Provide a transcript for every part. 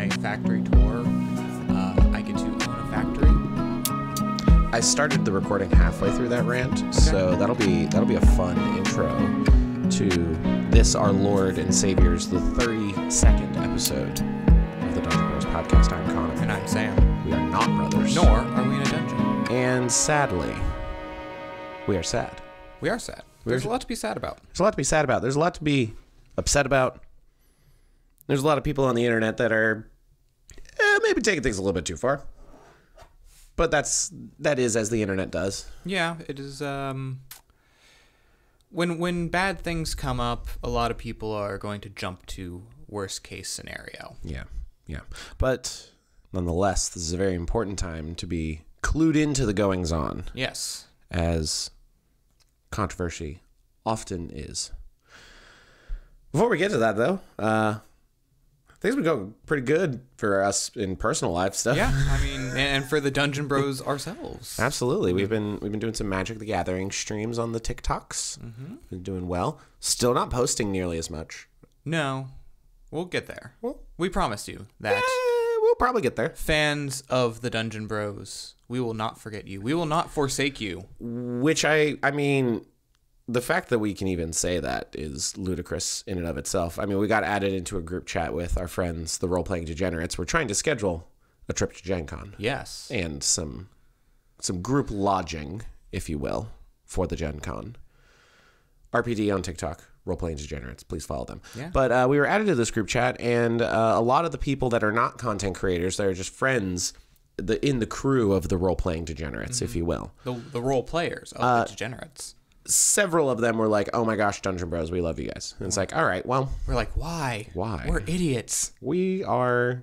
my factory tour, I get to own a factory. I started the recording halfway through that rant, okay. So that'll be a fun intro to this, our Lord and Savior's, the 32nd episode of the Dungeon Bros podcast. I'm Connor. And I'm Sam. We are not brothers. Nor are we in a dungeon. And sadly, we are sad. We are sad. There's a lot to be sad about. There's a lot to be sad about. There's a lot to be upset about. There's a lot of people on the internet that are maybe taking things a little bit too far. But that is as the internet does. Yeah, it is. When bad things come up, a lot of people are going to jump to worst case scenario. Yeah, yeah. But nonetheless, this is a very important time to be clued into the goings on. Yes. As controversy often is. Before we get to that, though, things have been going pretty good for us in personal life stuff. Yeah, I mean, and for the Dungeon Bros ourselves. Absolutely, we've been doing some Magic the Gathering streams on the TikToks. Mm-hmm. Been doing well. Still not posting nearly as much. No, we'll get there. Well, we promise you that. Yeah, we'll probably get there. Fans of the Dungeon Bros, we will not forget you. We will not forsake you. Which I mean, the fact that we can even say that is ludicrous in and of itself. I mean, we got added into a group chat with our friends, the role-playing degenerates. We're trying to schedule a trip to Gen Con. Yes. And some group lodging, if you will, for the Gen Con. RPD on TikTok, role-playing degenerates. Please follow them. Yeah. But we were added to this group chat, and a lot of the people that are not content creators, they're just friends in the crew of the role-playing degenerates, mm-hmm. if you will. The role-players of the degenerates. Several of them were like, "Oh my gosh, Dungeon Bros, we love you guys." And it's like, all right, well, we're like, why? Why? We're idiots. We are.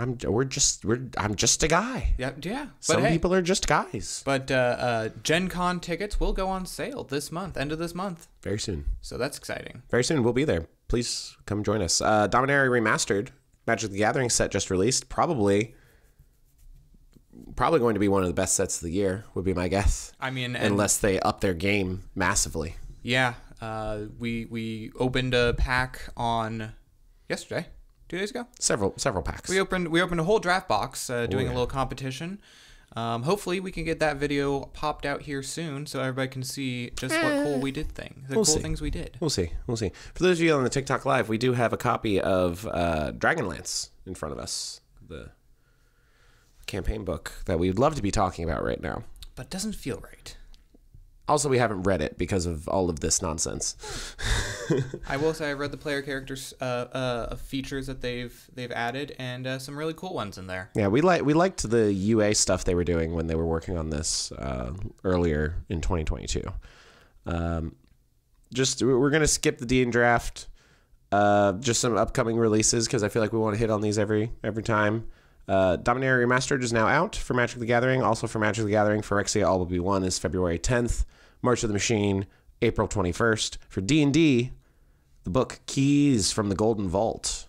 I'm just a guy. Yeah, yeah. But some people are just guys. But Gen Con tickets will go on sale this month, end of this month, very soon. So that's exciting. Very soon, we'll be there. Please come join us. Dominaria Remastered, Magic the Gathering set just released. Probably going to be one of the best sets of the year, would be my guess. I mean, unless they up their game massively. Yeah, we opened a pack on yesterday, 2 days ago. Several packs. We opened a whole draft box, doing a little competition. Hopefully, we can get that video popped out here soon, so everybody can see just what cool we did thing. The cool things we did. We'll see. We'll see. For those of you on the TikTok live, we do have a copy of Dragonlance in front of us. The campaign book that we'd love to be talking about right now, but doesn't feel right. Also, we haven't read it because of all of this nonsense. I will say I read the player characters features that they've added, and some really cool ones in there. Yeah, we liked the UA stuff they were doing when they were working on this earlier in 2022. We're gonna skip the D&D draft. Just some upcoming releases because I feel like we want to hit on these every time. Dominaria Remastered is now out for Magic the Gathering. Also for Magic the Gathering, Phyrexia All Will Be One is February 10th. March of the Machine, April 21st. For D&D, the book Keys from the Golden Vault,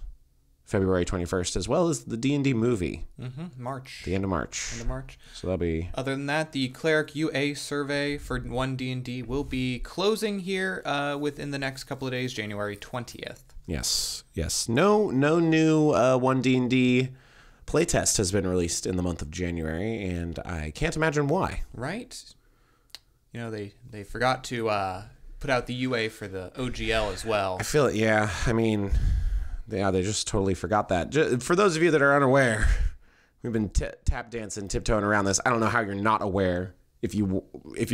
February 21st, as well as the D&D movie. Mm-hmm. March. The end of March. End of March. So that'll be... Other than that, the Cleric UA survey for One D&D will be closing here within the next couple of days, January 20th. Yes, yes. No new One D&D... playtest has been released in the month of January, and I can't imagine why. Right? You know, they forgot to put out the UA for the OGL as well. I feel it, yeah. I mean, yeah, they just totally forgot that. Just, for those of you that are unaware, we've been tap dancing, tiptoeing around this. I don't know how you're not aware. If you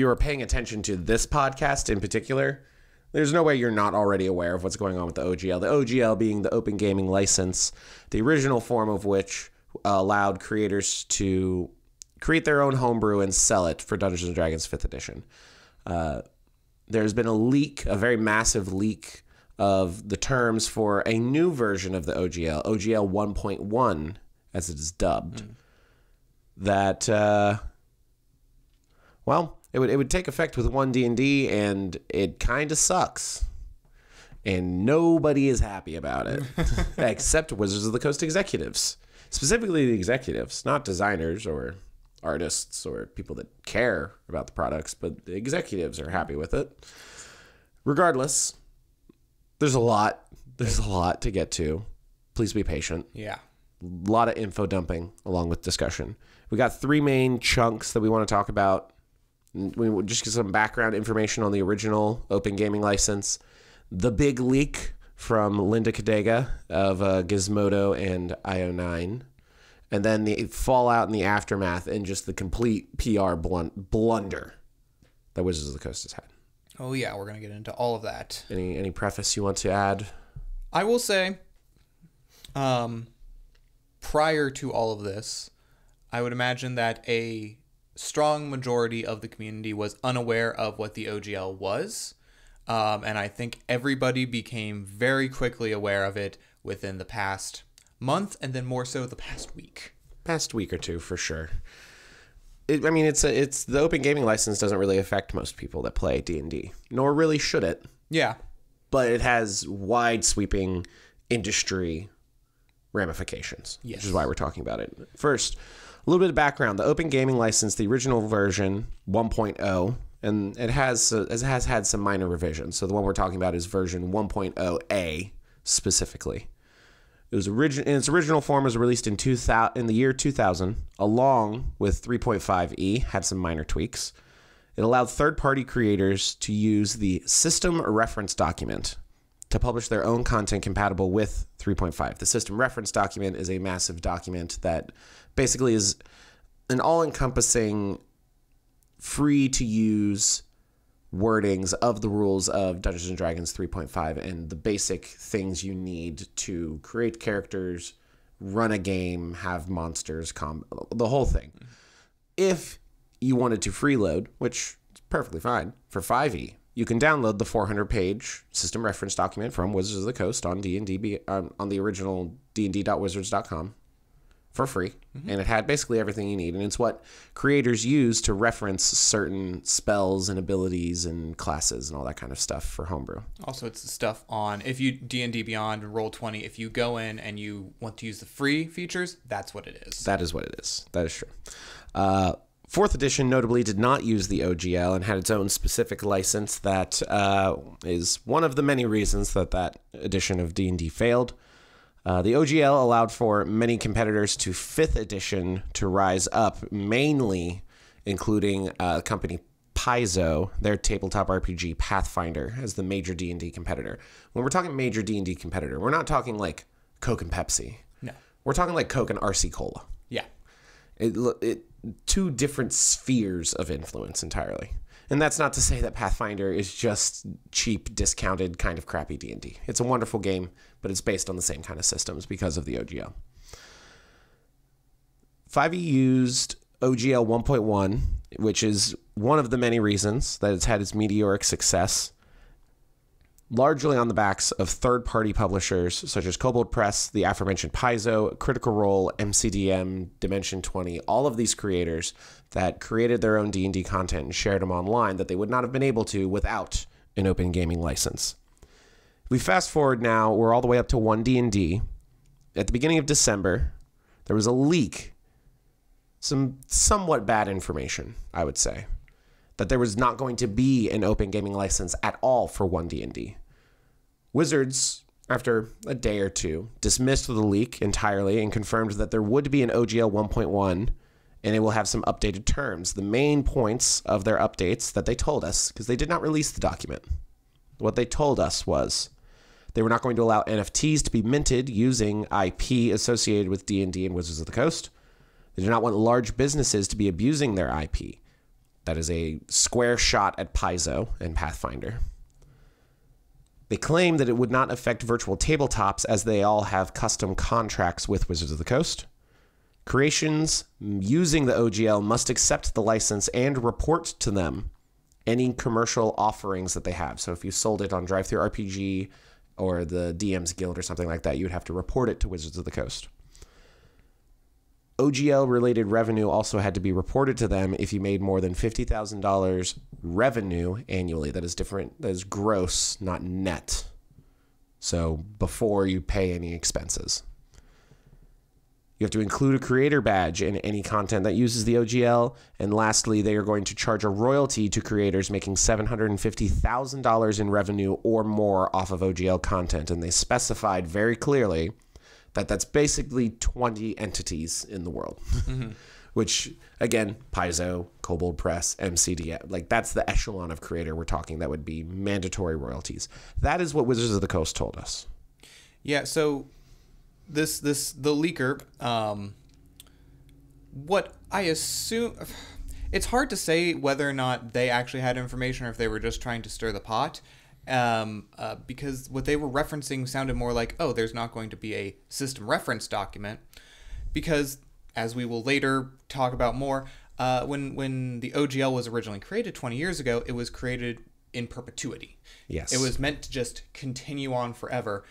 are paying attention to this podcast in particular, there's no way you're not already aware of what's going on with the OGL. The OGL being the Open Gaming License, the original form of which allowed creators to create their own homebrew and sell it for Dungeons & Dragons 5th edition. There's been a leak, a very massive leak of the terms for a new version of the OGL, OGL 1.1, as it is dubbed, that, well, it would take effect with One D&D, and it kind of sucks. And nobody is happy about it, except Wizards of the Coast executives. Specifically the executives, not designers or artists or people that care about the products, but the executives are happy with it. Regardless, there's a lot to get to. Please be patient. Yeah. A lot of info dumping along with discussion. We got three main chunks that we want to talk about. We will just get some background information on the original Open Gaming License. The big leak from Linda Codega of Gizmodo and io9. And then the fallout and the aftermath and just the complete PR blunder that Wizards of the Coast has had. Oh, yeah. We're going to get into all of that. Any preface you want to add? I will say, prior to all of this, I would imagine that a strong majority of the community was unaware of what the OGL was. And I think everybody became very quickly aware of it within the past month, and then more so the past week or two, for sure. I mean, it's the Open Gaming License doesn't really affect most people that play D&D, nor really should it. Yeah, but it has wide sweeping industry ramifications. Yes. Which is why we're talking about it. First, a little bit of background: the Open Gaming License, the original version 1.0, and it has had some minor revisions. So the one we're talking about is version 1.0A specifically. It was in its original form was released in the year 2000, along with 3.5E, had some minor tweaks. It allowed third-party creators to use the system reference document to publish their own content compatible with 3.5. The system reference document is a massive document that basically is an all-encompassing, free-to-use wordings of the rules of Dungeons & Dragons 3.5 and the basic things you need to create characters, run a game, have monsters, the whole thing. If you wanted to freeload, which is perfectly fine, for 5e, you can download the 400-page system reference document from Wizards of the Coast on D&D, on the original dnd.wizards.com for free. Mm-hmm. And it had basically everything you need. And it's what creators use to reference certain spells and abilities and classes and all that kind of stuff for homebrew. Also, it's the stuff on, if you D&D Beyond, Roll20, if you go in and you want to use the free features, that's what it is. That is what it is. That is true. Fourth edition, notably, did not use the OGL and had its own specific license. That is one of the many reasons that that edition of D&D failed. The OGL allowed for many competitors to 5th edition to rise up, mainly including company Paizo, their tabletop RPG Pathfinder, as the major D&D competitor. When we're talking major D&D competitor, we're not talking like Coke and Pepsi. No. We're talking like Coke and RC Cola. Yeah. Two different spheres of influence entirely. And that's not to say that Pathfinder is just cheap, discounted, kind of crappy D&D. It's a wonderful game, but it's based on the same kind of systems because of the OGL. 5e used OGL 1.1, which is one of the many reasons that it's had its meteoric success, largely on the backs of third-party publishers such as Kobold Press, the aforementioned Paizo, Critical Role, MCDM, Dimension 20, all of these creators that created their own D&D content and shared them online that they would not have been able to without an Open Gaming License. If we fast forward now, we're all the way up to One D&D. At the beginning of December, there was a leak, some somewhat bad information, I would say, that there was not going to be an Open Gaming License at all for One D&D. Wizards, after a day or two, dismissed the leak entirely and confirmed that there would be an OGL 1.1, and it will have some updated terms. The main points of their updates that they told us, because they did not release the document, what they told us was they were not going to allow NFTs to be minted using IP associated with D&D and Wizards of the Coast. They do not want large businesses to be abusing their IP. That is a square shot at Paizo and Pathfinder. They claim that it would not affect virtual tabletops, as they all have custom contracts with Wizards of the Coast. Creations using the OGL must accept the license and report to them any commercial offerings that they have. So if you sold it on DriveThruRPG or the DM's Guild or something like that, you would have to report it to Wizards of the Coast. OGL-related revenue also had to be reported to them if you made more than $50,000 revenue annually. That is different. That is gross, not net. So before you pay any expenses. You have to include a creator badge in any content that uses the OGL. And lastly, they are going to charge a royalty to creators making $750,000 in revenue or more off of OGL content. And they specified very clearly that's basically 20 entities in the world. Mm-hmm. Which, again, Paizo, Kobold Press, MCDM, like that's the echelon of creator we're talking. That would be mandatory royalties. That is what Wizards of the Coast told us. Yeah. So this the leaker. What I assume, it's hard to say whether or not they actually had information or if they were just trying to stir the pot, because what they were referencing sounded more like, oh, there's not going to be a system reference document, because, as we will later talk about more, when the OGL was originally created 20 years ago, it was created in perpetuity. Yes. It was meant to just continue on forever.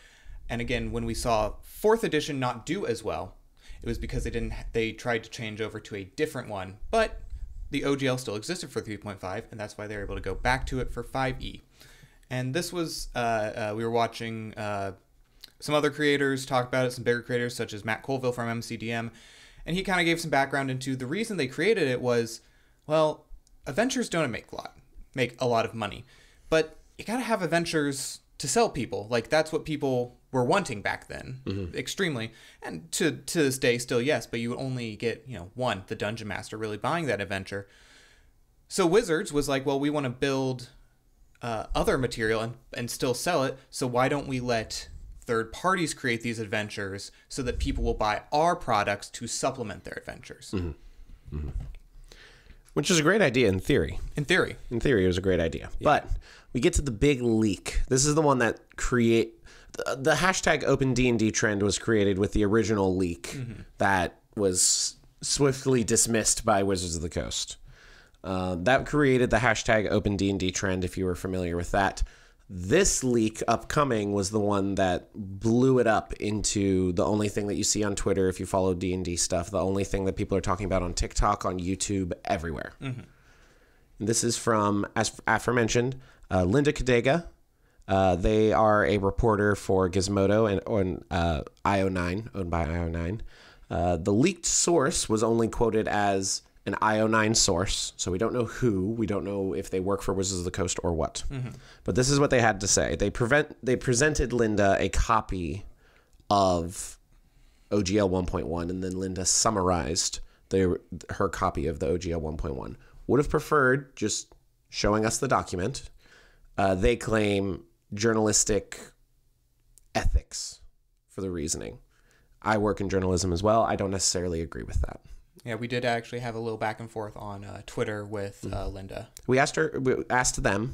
And again, when we saw 4th edition not do as well, it was because they tried to change over to a different one, but the OGL still existed for 3.5, and that's why they were able to go back to it for 5e. And this was, we were watching some other creators talk about it, some bigger creators such as Matt Colville from MCDM, and he kind of gave some background into the reason they created it was, well, adventures don't make a lot of money, but you got to have adventures to sell people. Like, that's what people were wanting back then, mm-hmm. extremely. And to this day, still, yes, but you would only get, one, the Dungeon Master really buying that adventure. So Wizards was like, well, we want to build other material and still sell it, so why don't we let third parties create these adventures so that people will buy our products to supplement their adventures. Mm-hmm. Mm-hmm. Which is a great idea in theory. In theory, it was a great idea. Yeah. But we get to the big leak. This is the one that the hashtag Open D&D trend was created with the original leak mm-hmm. that was swiftly dismissed by Wizards of the Coast. That created the hashtag Open D&D trend, if you were familiar with that. This leak upcoming was the one that blew it up into the only thing that you see on Twitter if you follow D&D stuff, the only thing that people are talking about on TikTok, on YouTube, everywhere. Mm-hmm. And this is from, as aforementioned, Linda Codega. They are a reporter for Gizmodo and on io9, owned by io9. The leaked source was only quoted as an io9 source, so we don't know who, we don't know if they work for Wizards of the Coast or what. Mm-hmm. But this is what they had to say. They presented Linda a copy of OGL 1.1, and then Linda summarized her copy of the OGL 1.1. Would have preferred just showing us the document. They claim journalistic ethics for the reasoning. I work in journalism as well. I don't necessarily agree with that. Yeah, we did actually have a little back and forth on Twitter with Linda. We asked them onto the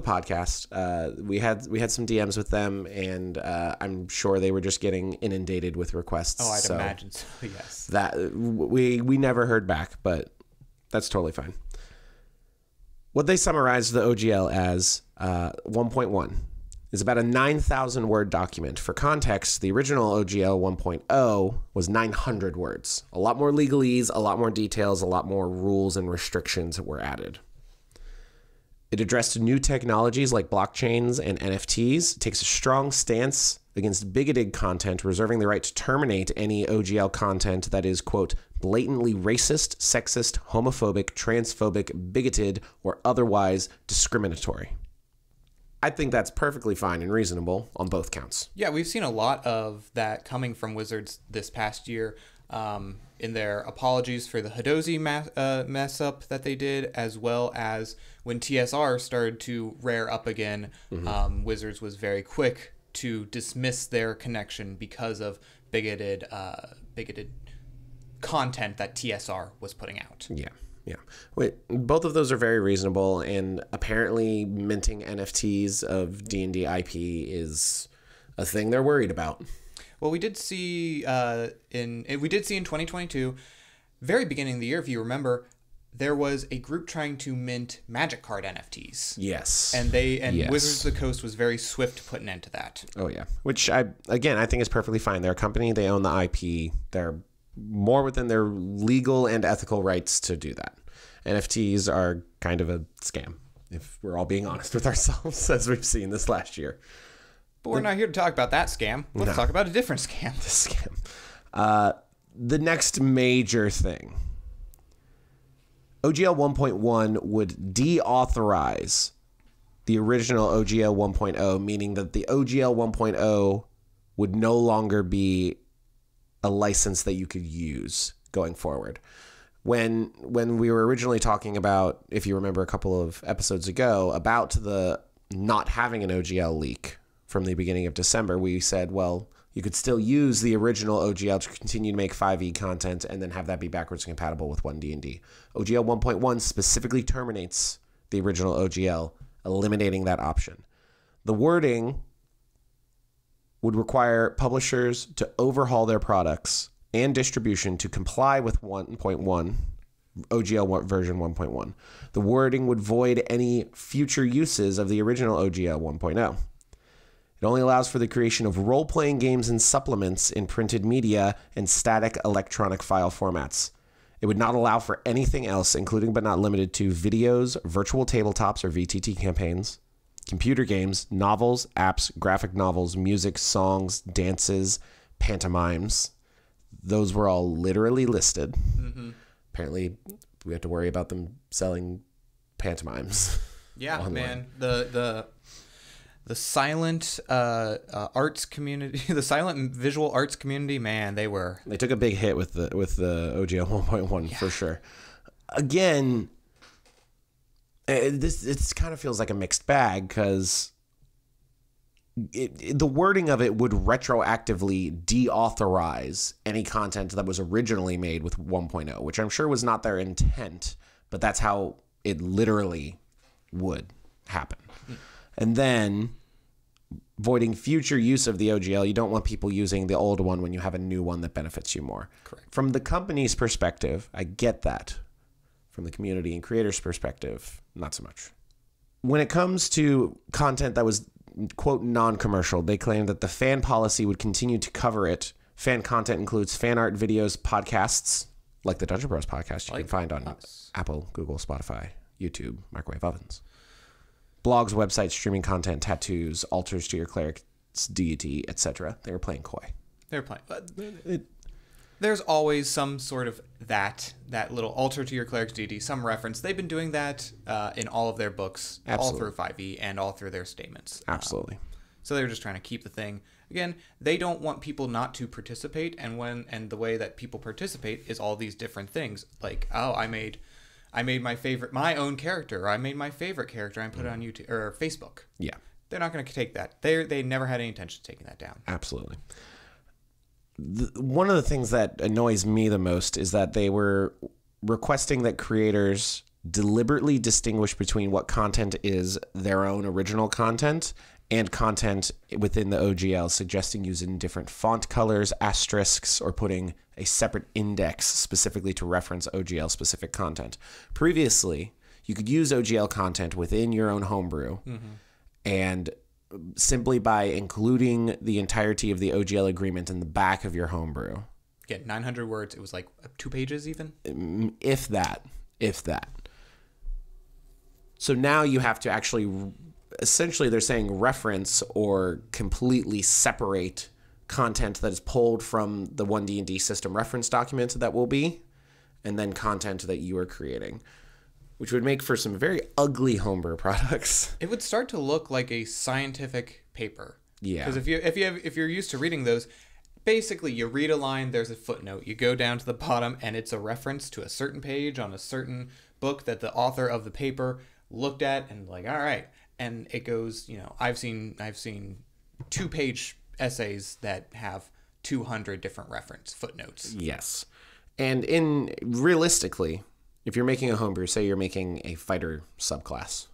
podcast. We had some DMs with them, and I'm sure they were just getting inundated with requests. Oh, I'd imagine so. Yes. That we never heard back, but that's totally fine. What they summarized the OGL as 1.1. is about a 9,000 word document. For context, the original OGL 1.0 was 900 words. A lot more legalese, a lot more details, a lot more rules and restrictions that were added. It addressed new technologies like blockchains and NFTs. It takes a strong stance against bigoted content, reserving the right to terminate any OGL content that is, quote, blatantly racist, sexist, homophobic, transphobic, bigoted, or otherwise discriminatory. I think that's perfectly fine and reasonable on both counts. Yeah, we've seen a lot of that coming from Wizards this past year in their apologies for the Hadozi mess up that they did, as well as when TSR started to rear up again, mm-hmm. Wizards was very quick to dismiss their connection because of bigoted content that TSR was putting out. Yeah. Yeah, both of those are very reasonable, and apparently minting NFTs of D&D IP is a thing they're worried about. Well, we did see in 2022, very beginning of the year, if you remember, there was a group trying to mint Magic card NFTs. Yes, and Wizards of the Coast was very swift to put an end to that. Oh yeah, which I think is perfectly fine. They're a company; they own the IP. They're more within their legal and ethical rights to do that. NFTs are kind of a scam, if we're all being honest with ourselves, as we've seen this last year. But we're not here to talk about that scam. Let's talk about a different scam. This scam. The next major thing. OGL 1.1 would deauthorize the original OGL 1.0, meaning that the OGL 1.0 would no longer be a license that you could use going forward. When we were originally talking about, if you remember a couple of episodes ago, about the not having an OGL leak from the beginning of December, we said, well, you could still use the original OGL to continue to make 5e content and then have that be backwards compatible with One D&D. OGL 1.1 specifically terminates the original OGL, eliminating that option. The wording would require publishers to overhaul their products and distribution to comply with 1.1, OGL version 1.1. The wording would void any future uses of the original OGL 1.0. It only allows for the creation of role-playing games and supplements in printed media and static electronic file formats. It would not allow for anything else, including but not limited to videos, virtual tabletops or VTT campaigns, computer games, novels, apps, graphic novels, music, songs, dances, pantomimes. Those were all literally listed. Mm-hmm. Apparently, we have to worry about them selling pantomimes. Yeah, online. Man. The silent arts community, the silent visual arts community, man, they took a big hit with the OGL 1.1 for sure. Again, this kind of feels like a mixed bag because the wording of it would retroactively deauthorize any content that was originally made with 1.0, which I'm sure was not their intent, but that's how it literally would happen. And then voiding future use of the OGL, you don't want people using the old one when you have a new one that benefits you more. Correct. From the company's perspective, I get that. From the community and creators' perspective, not so much. When it comes to content that was, quote, non-commercial, they claimed that the fan policy would continue to cover it. Fan content includes fan art, videos, podcasts, like the Dungeon Bros podcast you can find on Apple, Google, Spotify, YouTube, microwave ovens. Blogs, websites, streaming content, tattoos, altars to your cleric's deity, etc. They were playing coy. They were playing. There's always some sort of that little altar to your cleric's deity, some reference. They've been doing that in all of their books, all through 5e and all through their statements. Absolutely. So they were just trying to keep the thing. Again, they don't want people not to participate, and the way that people participate is all these different things. Like, oh, I made my own character, or I made my favorite character, and put it on YouTube or Facebook. Yeah. They're not going to take that. They never had any intention of taking that down. Absolutely. One of the things that annoys me the most is that they were requesting that creators deliberately distinguish between what content is their own original content and content within the OGL, suggesting using different font colors, asterisks, or putting a separate index specifically to reference OGL-specific content. Previously, you could use OGL content within your own homebrew, and simply by including the entirety of the OGL agreement in the back of your homebrew. Get 900 words. It was like 2 pages even? If that. If that. So now you have to actually... Essentially, they're saying reference or completely separate content that is pulled from the One D&D system reference document that will be, and then content that you are creating, which would make for some very ugly homebrew products. It would start to look like a scientific paper. Yeah. Because if you're used to reading those, basically you read a line, there's a footnote, you go down to the bottom, and it's a reference to a certain page on a certain book that the author of the paper looked at and like, all right. And it goes, you know, I've seen 2-page essays that have 200 different reference footnotes. Yes. And realistically, if you're making a homebrew, say you're making a fighter subclass.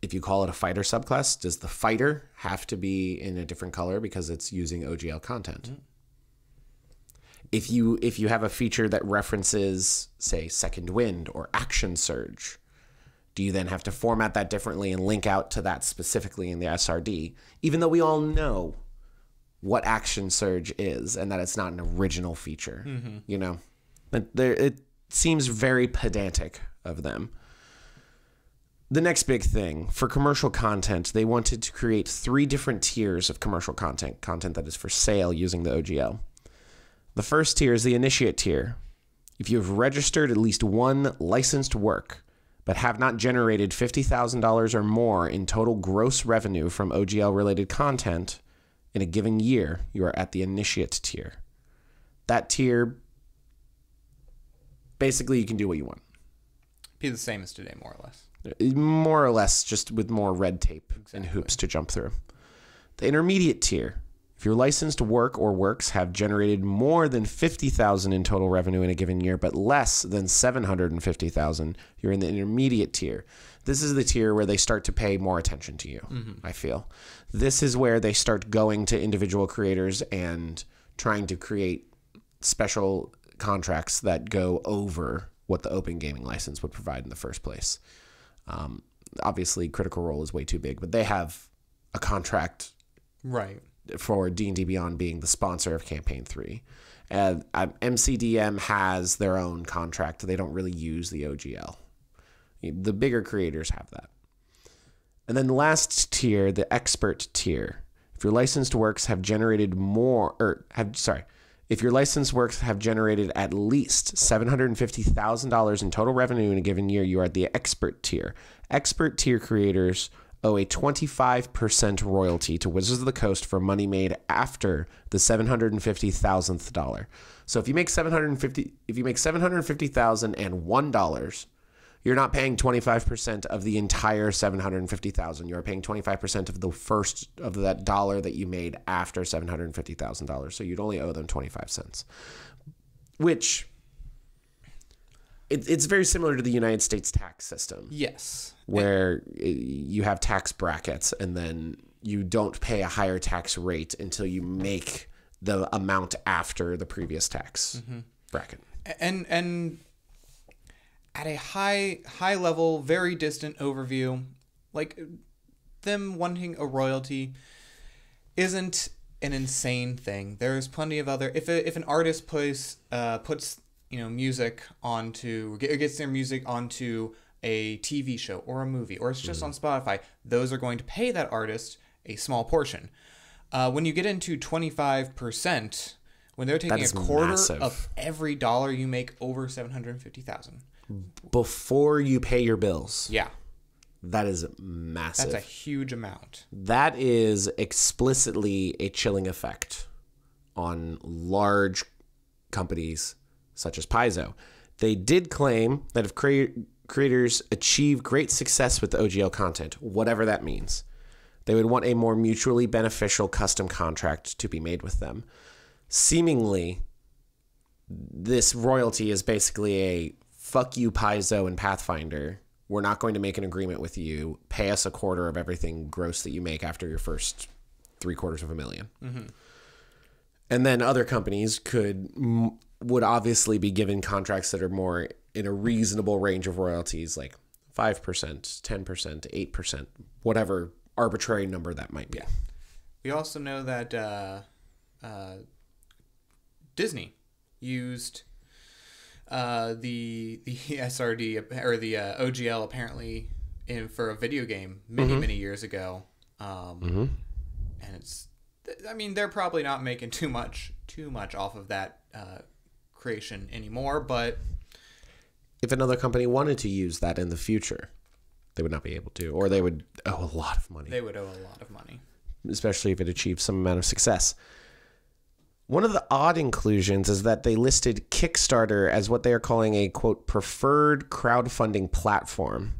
If you call it a fighter subclass, does the fighter have to be in a different color because it's using OGL content? Mm-hmm. If you have a feature that references, say, Second Wind or Action Surge, do you then have to format that differently and link out to that specifically in the SRD, even though we all know what Action Surge is and that it's not an original feature? Mm-hmm. You know, but it seems very pedantic of them. The next big thing for commercial content, they wanted to create 3 different tiers of commercial content that is for sale using the OGL. The first tier is the initiate tier. If you have registered at least 1 licensed work, but have not generated $50,000 or more in total gross revenue from OGL-related content, In a given year, you are at the initiate tier. That tier, basically, you can do what you want. Be the same as today, more or less. More or less, just with more red tape and hoops to jump through. The intermediate tier. If your licensed work or works have generated more than $50,000 in total revenue in a given year, but less than $750,000, you're in the intermediate tier. This is the tier where they start to pay more attention to you, I feel. This is where they start going to individual creators and trying to create special contracts that go over what the Open Gaming License would provide in the first place. Obviously, Critical Role is way too big, but they have a contract. Right. For D&D Beyond being the sponsor of Campaign 3. MCDM has their own contract. They don't really use the OGL. The bigger creators have that. And then the last tier, the expert tier. If your licensed works have generated more, or have, sorry, if your licensed works have generated at least $750,000 in total revenue in a given year, you are at the expert tier. Expert tier creators owe a 25% royalty to Wizards of the Coast for money made after the $750,000. So if you make $750,001, you're not paying 25% of the entire $750,000. You're paying 25% of the first of that dollar that you made after $750,000. So you'd only owe them 25 cents, which it's very similar to the United States tax system. Yes. Where you have tax brackets and then you don't pay a higher tax rate until you make the amount after the previous tax bracket. And at a high level, very distant overview, like them wanting a royalty isn't an insane thing. There's plenty of other, if an artist puts music onto, or gets their music onto a TV show or a movie, or it's just on Spotify, those are going to pay that artist a small portion. When you get into 25%, when they're taking a quarter of every dollar you make over $750,000 before you pay your bills. Yeah. That is massive. That's a huge amount. That is explicitly a chilling effect on large companies such as Paizo. They did claim that if creators achieve great success with the OGL content, whatever that means, they would want a more mutually beneficial custom contract to be made with them. Seemingly, this royalty is basically a fuck you, Paizo and Pathfinder. We're not going to make an agreement with you. Pay us a quarter of everything gross that you make after your first $750,000. And then other companies would obviously be given contracts that are more in a reasonable range of royalties, like 5%, 10%, 8%, whatever arbitrary number that might be. Yeah. We also know that Disney used the SRD or the OGL apparently for a video game many years ago. And it's, I mean, they're probably not making too much off of that creation anymore, but if another company wanted to use that in the future, they would not be able to, or they would owe a lot of money. They would owe a lot of money, especially if it achieved some amount of success. One of the odd inclusions is that they listed Kickstarter as what they are calling a, quote, preferred crowdfunding platform,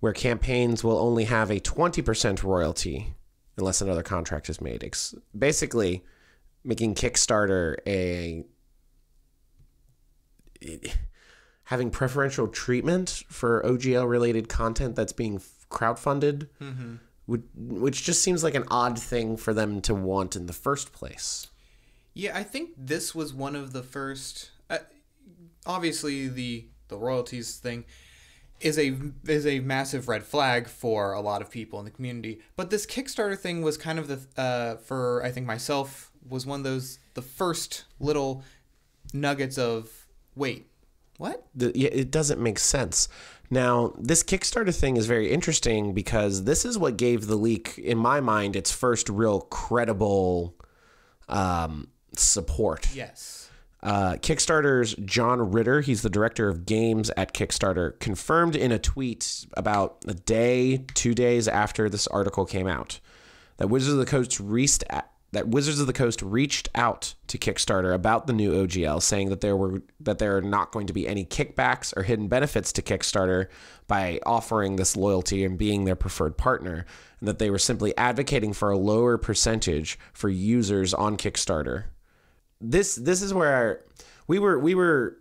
where campaigns will only have a 20% royalty unless another contract is made. It's basically making Kickstarter having preferential treatment for OGL-related content that's being crowdfunded, which just seems like an odd thing for them to want in the first place. Yeah, I think this was one of the first. Obviously, the royalties thing is a massive red flag for a lot of people in the community. But this Kickstarter thing was kind of the for I think myself was one of the first little nuggets of wait, what? It doesn't make sense. Now, this Kickstarter thing is very interesting because this is what gave the leak, in my mind, its first real credible support. Yes. Kickstarter's John Ritter, he's the director of games at Kickstarter, confirmed in a tweet about a day, 2 days after this article came out, that Wizards of the Coast reached that Wizards of the Coast reached out to Kickstarter about the new OGL, saying that there are not going to be any kickbacks or hidden benefits to Kickstarter by offering this loyalty and being their preferred partner, and that they were simply advocating for a lower percentage for users on Kickstarter. This is where we were,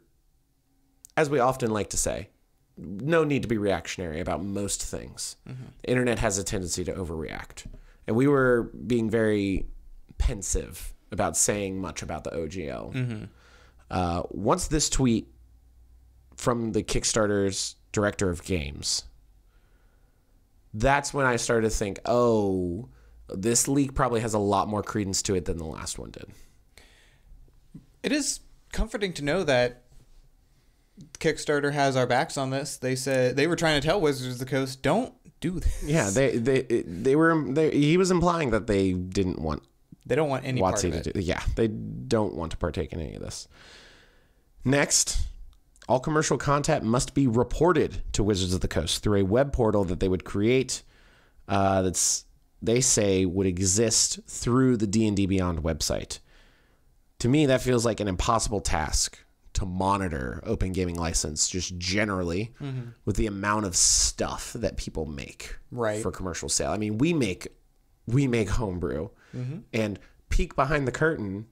as we often like to say, no need to be reactionary about most things. Mm-hmm. The internet has a tendency to overreact. And we were being very pensive about saying much about the OGL. Mm-hmm. Once this tweet from the Kickstarter's director of games, that's when I started to think, oh, this leak probably has a lot more credence to it than the last one did. It is comforting to know that Kickstarter has our backs on this. They said they were trying to tell Wizards of the Coast, don't do this. Yeah, he was implying that they didn't want. They don't want any part of it. Yeah, they don't want to partake in any of this. Next, all commercial content must be reported to Wizards of the Coast through a web portal that they would create. That's they say would exist through the D&D Beyond website. To me, that feels like an impossible task to monitor Open Gaming License just generally, mm-hmm, with the amount of stuff that people make for commercial sale. I mean, we make homebrew, mm-hmm, and peek behind the curtain,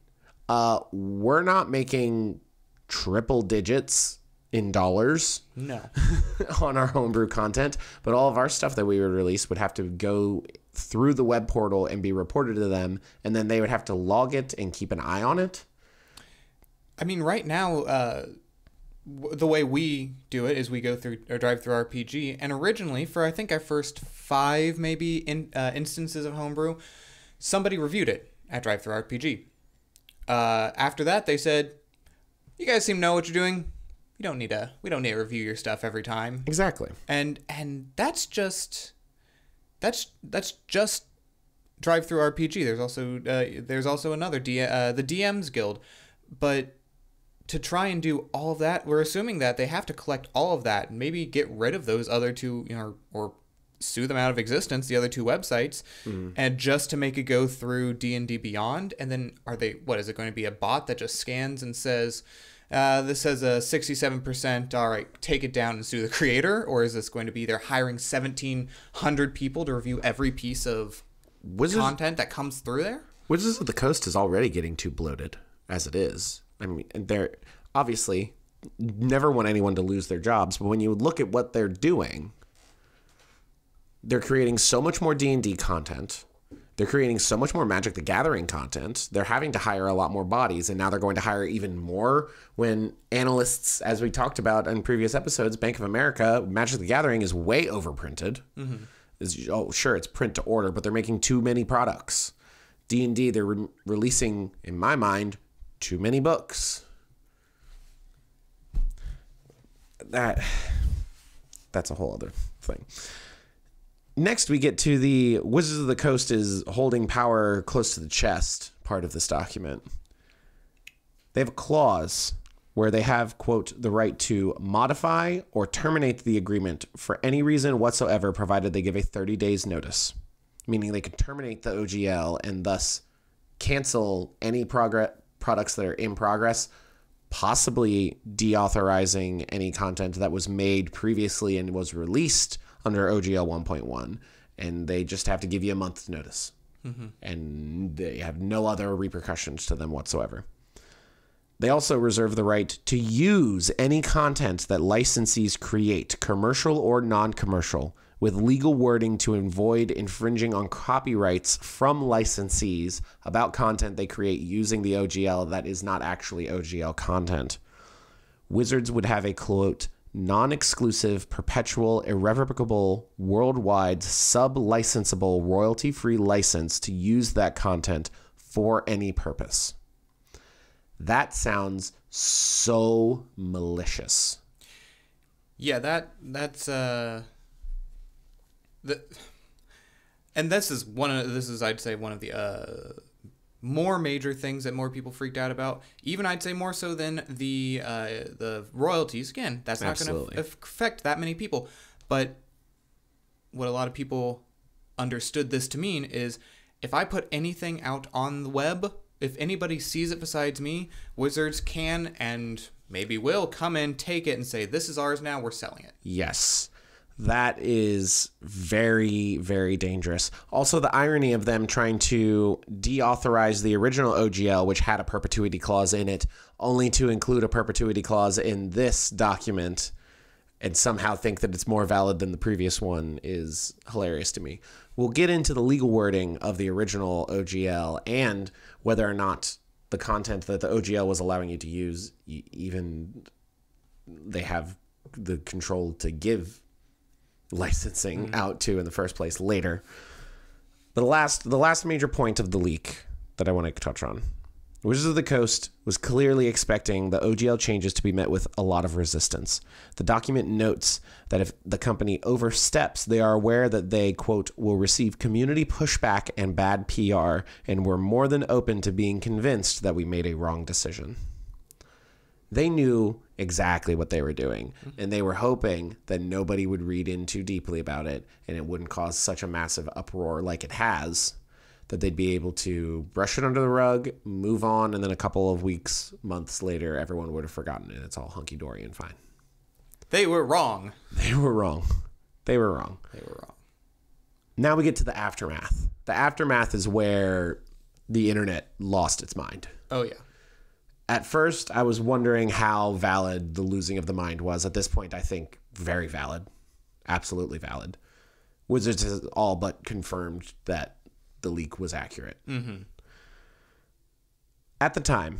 we're not making triple digits in dollars on our homebrew content, but all of our stuff that we would release would have to go through the web portal and be reported to them, and then they would have to log it and keep an eye on it. I mean, right now, the way we do it is we go through or DriveThruRPG, and originally for I think our first 5 maybe instances of homebrew, somebody reviewed it at DriveThruRPG. After that, they said, "You guys seem to know what you're doing. You don't need to. We don't need to review your stuff every time." Exactly. And that's just DriveThruRPG. There's also another the DM's Guild, but to try and do all of that, we're assuming that they have to collect all of that and maybe get rid of those other two, you know, or sue them out of existence, the other two websites, and just to make it go through D&D Beyond. And then is it going to be a bot that just scans and says, this has a 67%, all right, take it down and sue the creator? Or is this going to be they're hiring 1,700 people to review every piece of content that comes through there? Wizards of the Coast is already getting too bloated as it is. I mean, they're obviously never want anyone to lose their jobs, but when you look at what they're doing, they're creating so much more D&D content. They're creating so much more Magic the Gathering content. They're having to hire a lot more bodies, and now they're going to hire even more when analysts, as we talked about in previous episodes, Bank of America, Magic the Gathering is way overprinted. Mm-hmm. Oh, sure, it's print to order, but they're making too many products. D&D, they're releasing, in my mind, too many books. That's a whole other thing. Next, we get to the Wizards of the Coast is holding power close to the chest part of this document. They have a clause where they have, quote, the right to modify or terminate the agreement for any reason whatsoever, provided they give a 30 days notice, meaning they could terminate the OGL and thus cancel any products that are in progress, possibly deauthorizing any content that was made previously and was released under OGL 1.1, and they just have to give you a month's notice. Mm-hmm. And they have no other repercussions to them whatsoever. They also reserve the right to use any content that licensees create, commercial or non-commercial, with legal wording to avoid infringing on copyrights from licensees about content they create using the OGL that is not actually OGL content. Wizards would have a, quote, non-exclusive, perpetual, irrevocable, worldwide, sub-licensable, royalty-free license to use that content for any purpose. That sounds so malicious. Yeah, that's and this is I'd say one of the more major things that more people freaked out about. Even I'd say more so than the royalties. Again, that's not going to affect that many people. But what a lot of people understood this to mean is if I put anything out on the web, if anybody sees it besides me, Wizards can and maybe will come in, take it, and say, this is ours now, we're selling it. Yes. That is very, very dangerous. Also, the irony of them trying to deauthorize the original OGL, which had a perpetuity clause in it, only to include a perpetuity clause in this document and somehow think that it's more valid than the previous one is hilarious to me. We'll get into the legal wording of the original OGL and whether or not the content that the OGL was allowing you to use, even they have the control to give licensing out to in the first place later. The last major point of the leak that I want to touch on. Wizards of the Coast was clearly expecting the OGL changes to be met with a lot of resistance. The document notes that if the company oversteps, they are aware that they, quote, will receive community pushback and bad PR, and were more than open to being convinced that we made a wrong decision. They knew exactly what they were doing, and they were hoping that nobody would read in too deeply about it and it wouldn't cause such a massive uproar like it has, that they'd be able to brush it under the rug, move on, and then a couple of weeks, months later, everyone would have forgotten it. It's all hunky-dory and fine. They were wrong. They were wrong. They were wrong. They were wrong. Now we get to the aftermath. The aftermath is where the internet lost its mind. Oh, yeah. At first, I was wondering how valid the losing of the mind was. At this point, I think very valid. Absolutely valid. Wizards has all but confirmed that the leak was accurate. At the time,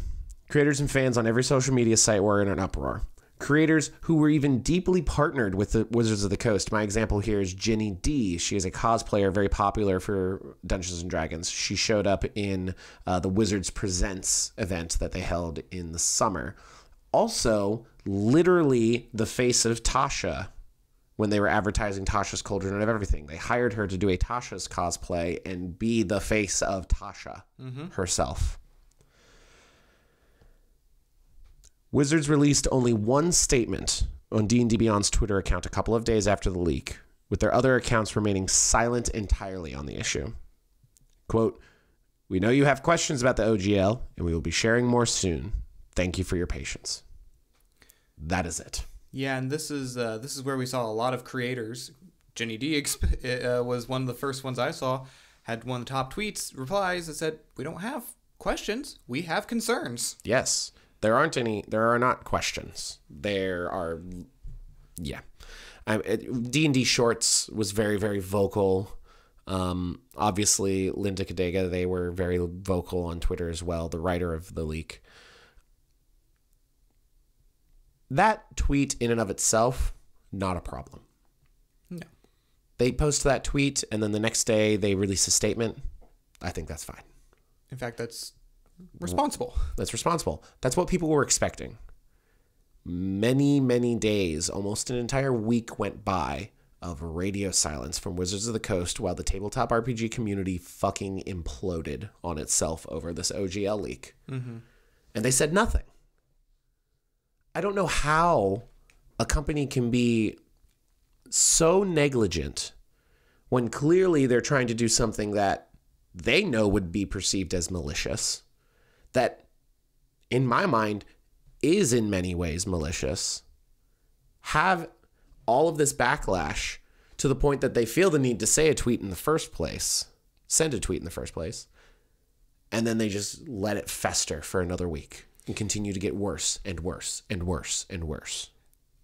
creators and fans on every social media site were in an uproar. Creators who were even deeply partnered with the Wizards of the Coast. My example here is Jenny D. She is a cosplayer very popular for Dungeons and Dragons. She showed up in the Wizards Presents event that they held in the summer. Also, literally the face of Tasha when they were advertising Tasha's Cauldron and everything. They hired her to do a Tasha's cosplay and be the face of Tasha herself. Wizards released only one statement on D&D Beyond's Twitter account a couple of days after the leak, with their other accounts remaining silent entirely on the issue. Quote, "We know you have questions about the OGL, and we will be sharing more soon. Thank you for your patience." That is it. Yeah, and this is where we saw a lot of creators. Jenny D was one of the first ones I saw, had one of the top tweets, replies that said, "We don't have questions, we have concerns." Yes. There aren't any. There are not questions. There are, yeah. D&D Shorts was very, very vocal. Obviously, Linda Codega, they were very vocal on Twitter as well, the writer of the leak. That tweet in and of itself, not a problem. No. They post that tweet, and then the next day they release a statement. I think that's fine. In fact, that's responsible. That's responsible. That's what people were expecting. Many, many days, almost an entire week went by of radio silence from Wizards of the Coast while the tabletop RPG community fucking imploded on itself over this OGL leak. And they said nothing. I don't know how a company can be so negligent when clearly they're trying to do something that they know would be perceived as malicious. That, in my mind, is in many ways malicious, have all of this backlash to the point that they feel the need to say a tweet in the first place, send a tweet in the first place, and then they just let it fester for another week and continue to get worse and worse and worse and worse.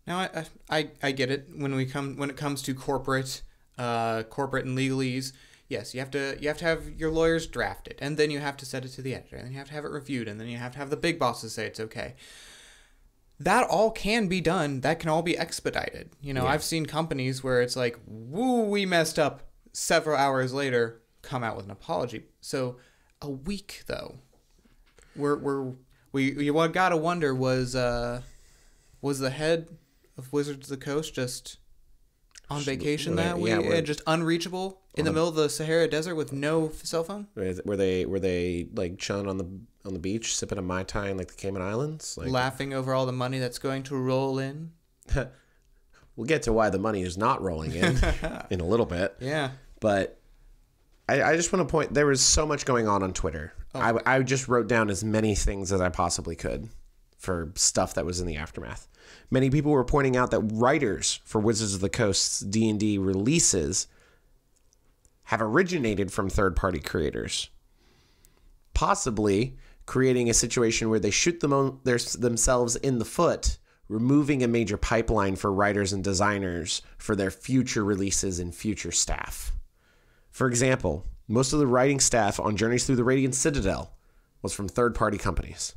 Now, I get it when it comes to corporate and legalese. Yes, you have to have your lawyers draft it, and then you have to send it to the editor, and then you have to have it reviewed, and then you have to have the big bosses say it's okay. That all can be done. That can all be expedited. You know, yeah. I've seen companies where it's like, woo, we messed up. Several hours later, come out with an apology. So a week though, you gotta wonder, was the head of Wizards of the Coast just on vacation that week, and just unreachable in the middle of the Sahara Desert with no cell phone? Were they like chilling on the beach, sipping a Mai Tai in like the Cayman Islands, like, laughing over all the money that's going to roll in? We'll get to why the money is not rolling in in a little bit. Yeah, but I just want to point, there was so much going on Twitter. Oh. I just wrote down as many things as I possibly could for stuff that was in the aftermath. Many people were pointing out that writers for Wizards of the Coast's D&D releases have originated from third-party creators, possibly creating a situation where they shoot themselves in the foot, removing a major pipeline for writers and designers for their future releases and future staff. For example, most of the writing staff on Journeys Through the Radiant Citadel was from third-party companies.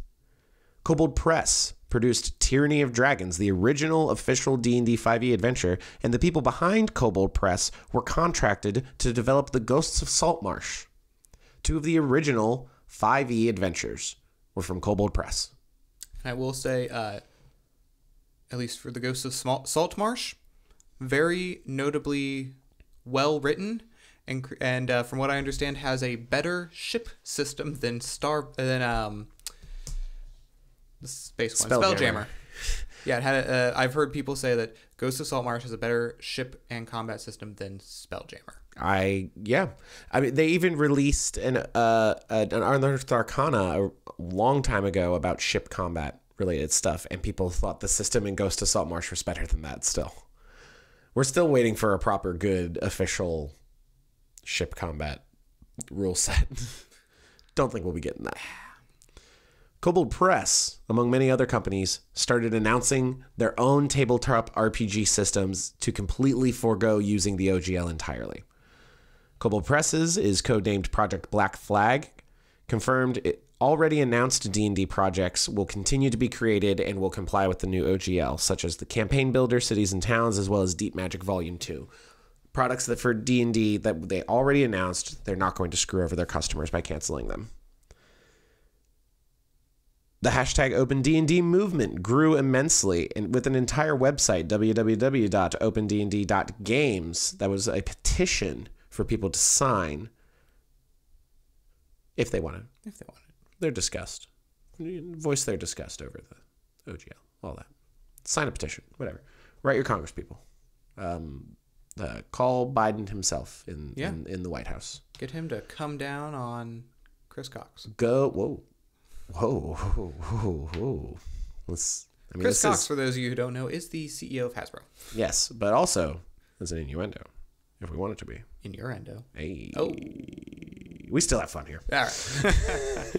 Kobold Press produced Tyranny of Dragons, the original official D&D 5e adventure, and the people behind Kobold Press were contracted to develop the Ghosts of Saltmarsh. Two of the original 5e adventures were from Kobold Press. I will say, at least for the Ghosts of Saltmarsh, very notably well-written, and from what I understand, has a better ship system than the space one, Spelljammer. Yeah, it had. I've heard people say that Ghosts of Saltmarsh has a better ship and combat system than Spelljammer. I mean, they even released an Unearthed Arcana a long time ago about ship combat related stuff, and people thought the system in Ghosts of Saltmarsh was better than that. Still, we're still waiting for a proper, good official ship combat rule set. Don't think we'll be getting that. Kobold Press, among many other companies, started announcing their own tabletop RPG systems to completely forego using the OGL entirely. Kobold Press's is codenamed Project Black Flag. Confirmed, it already announced D&D projects will continue to be created and will comply with the new OGL, such as the Campaign Builder, Cities and Towns, as well as Deep Magic Volume 2. Products that for D&D that they already announced, they're not going to screw over their customers by canceling them. The hashtag Open D&D movement grew immensely, and with an entire website, www.opendnd.games, that was a petition for people to sign if they wanted. If they wanted. Their disgust. Voice their disgust over the OGL, all that. Sign a petition, whatever. Write your Congress people. Call Biden himself in the White House. Get him to come down on Chris Cox. Go, whoa. Whoa, whoa, whoa, whoa. I mean, Chris Cox, for those of you who don't know, is the CEO of Hasbro. Yes, but also as an innuendo, if we want it to be. Innuendo. Hey. Oh. We still have fun here. All right.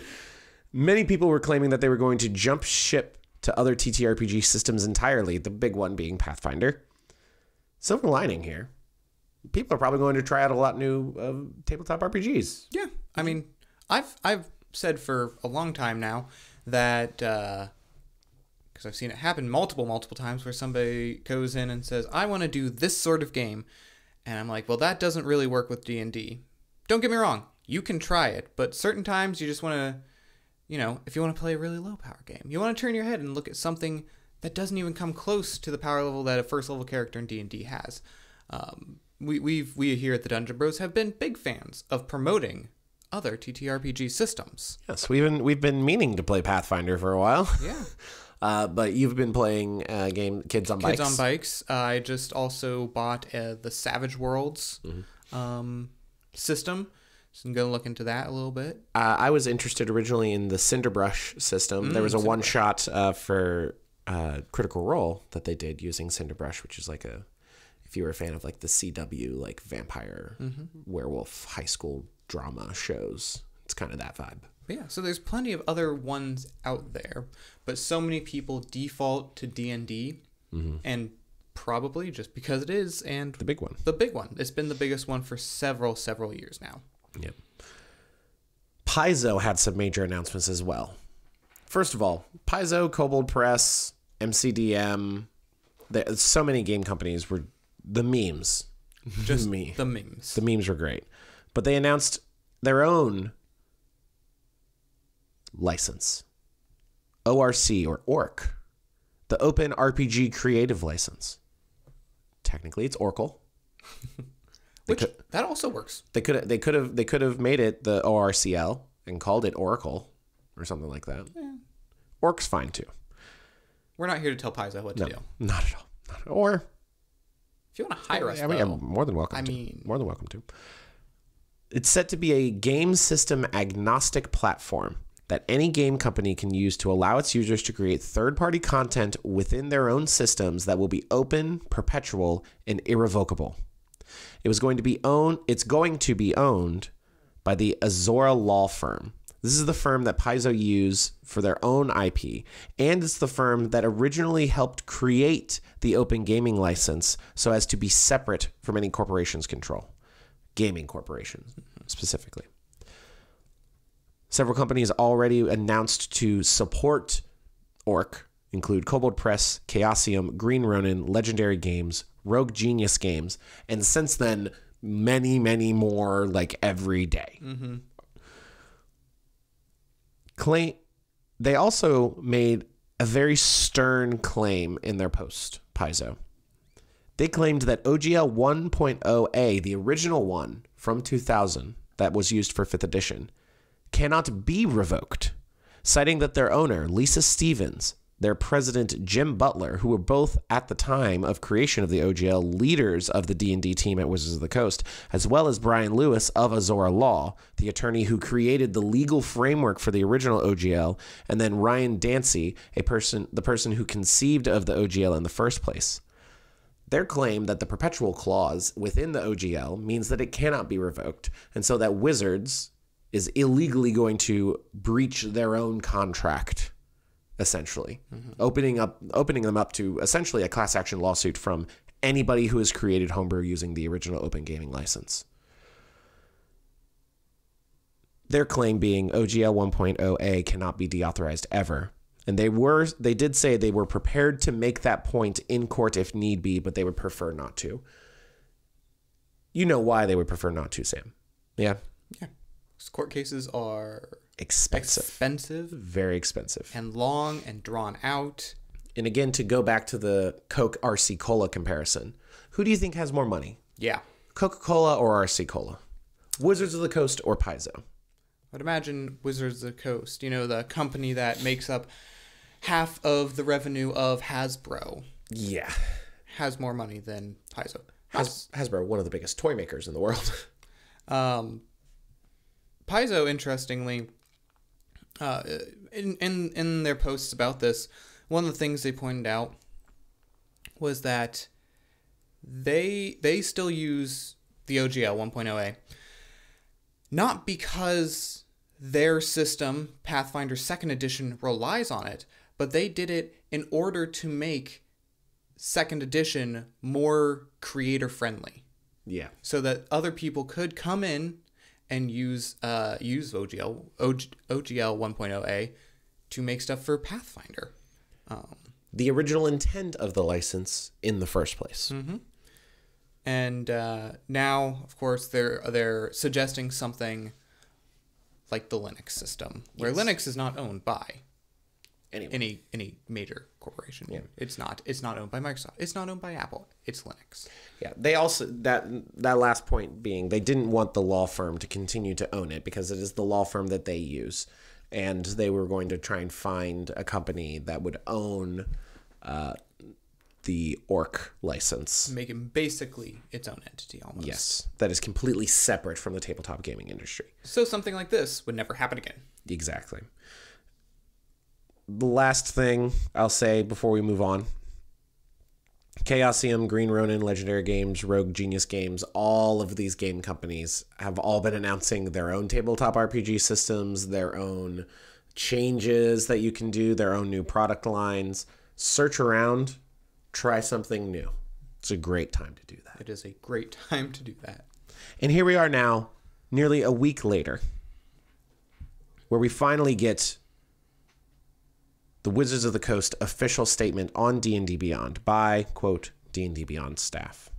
Many people were claiming that they were going to jump ship to other TTRPG systems entirely, the big one being Pathfinder. Silver lining here. People are probably going to try out a lot new tabletop RPGs. Yeah. I mean, I've said for a long time now that because I've seen it happen multiple times where somebody goes in and says, I want to do this sort of game, and I'm like, well, that doesn't really work with D&D. Don't get me wrong, you can try it, but certain times you just want to, you know, if you want to play a really low power game, you want to turn your head and look at something that doesn't even come close to the power level that a first level character in D&D has. We here at the Dungeon Bros have been big fans of promoting other TTRPG systems. Yes, we've been meaning to play Pathfinder for a while. Yeah, but you've been playing a game, Kids on Bikes. I just also bought the Savage Worlds system, so I'm gonna look into that a little bit. I was interested originally in the Cinderbrush system. There was a one shot for Critical Role that they did using Cinderbrush, which is like a, if you were a fan of like the CW, like vampire werewolf high school drama shows, it's kind of that vibe. But yeah, so there's plenty of other ones out there, but so many people default to D&D, and probably just because it is, and the big one. The big one. It's been the biggest one for several years now. Yep. Paizo had some major announcements as well. First of all, Paizo, Kobold Press, MCDM, so many game companies were the memes. Just the memes. The memes were great. But they announced their own license, ORC, or ORC, the Open RPG Creative License. Technically, it's Oracle. That also works. They could have made it the ORCL and called it Oracle or something like that. Yeah. Orc's fine too. We're not here to tell Paizo what to do. Not at all. Not at all. Or if you want to hire us, I mean, I'm more than welcome to. It's set to be a game system agnostic platform that any game company can use to allow its users to create third-party content within their own systems that will be open, perpetual, and irrevocable. It's going to be owned by the Azora Law Firm. This is the firm that Paizo use for their own IP, and it's the firm that originally helped create the Open Gaming License so as to be separate from any corporation's control. Gaming corporations, specifically. Several companies already announced to support ORC include Kobold Press, Chaosium, Green Ronin, Legendary Games, Rogue Genius Games, and since then, many, many more like every day. Mm-hmm. They also made a very stern claim in their post, Paizo. They claimed that OGL 1.0a, the original one from 2000 that was used for 5th edition, cannot be revoked, citing that their owner, Lisa Stevens, their president, Jim Butler, who were both at the time of creation of the OGL leaders of the D&D team at Wizards of the Coast, as well as Brian Lewis of Azora Law, the attorney who created the legal framework for the original OGL, and then Ryan Dancy, the person who conceived of the OGL in the first place. Their claim that the perpetual clause within the OGL means that it cannot be revoked, and so that Wizards is illegally going to breach their own contract, essentially, opening them up to essentially a class action lawsuit from anybody who has created homebrew using the original Open Gaming License. Their claim being OGL 1.0a cannot be deauthorized ever. And they did say they were prepared to make that point in court if need be, but they would prefer not to. You know why they would prefer not to, Sam. Yeah. Yeah. Court cases are expensive, very expensive, and long and drawn out. And again, to go back to the Coke RC Cola comparison, who do you think has more money? Yeah, Coca-Cola or RC Cola? Wizards of the Coast or Paizo? I'd imagine Wizards of the Coast. You know, the company that makes up half of the revenue of Hasbro. Yeah, has more money than Paizo. Hasbro, one of the biggest toy makers in the world. Paizo, interestingly, in their posts about this, one of the things they pointed out was that they still use the OGL 1.0a, not because their system, Pathfinder 2nd Edition, relies on it, but they did it in order to make 2nd Edition more creator-friendly. Yeah. So that other people could come in and use OGL 1.0a to make stuff for Pathfinder. The original intent of the license in the first place. Mm-hmm. And now, of course, they're suggesting something like the Linux system, where yes. Linux is not owned by any major corporation. Yeah. It's not. It's not owned by Microsoft. It's not owned by Apple. It's Linux. Yeah. They also that last point being they didn't want the law firm to continue to own it because it is the law firm that they use, and they were going to try and find a company that would own the ORC license, make it basically its own entity almost. Yes, that is completely separate from the tabletop gaming industry. So something like this would never happen again. Exactly. The last thing I'll say before we move on, Chaosium, Green Ronin, Legendary Games, Rogue Genius Games, all of these game companies have all been announcing their own tabletop RPG systems, their own changes that you can do, their own new product lines. Search around, try something new. It's a great time to do that. It is a great time to do that. And here we are now, nearly a week later, where we finally get the Wizards of the Coast official statement on D&D Beyond by, quote, D&D Beyond staff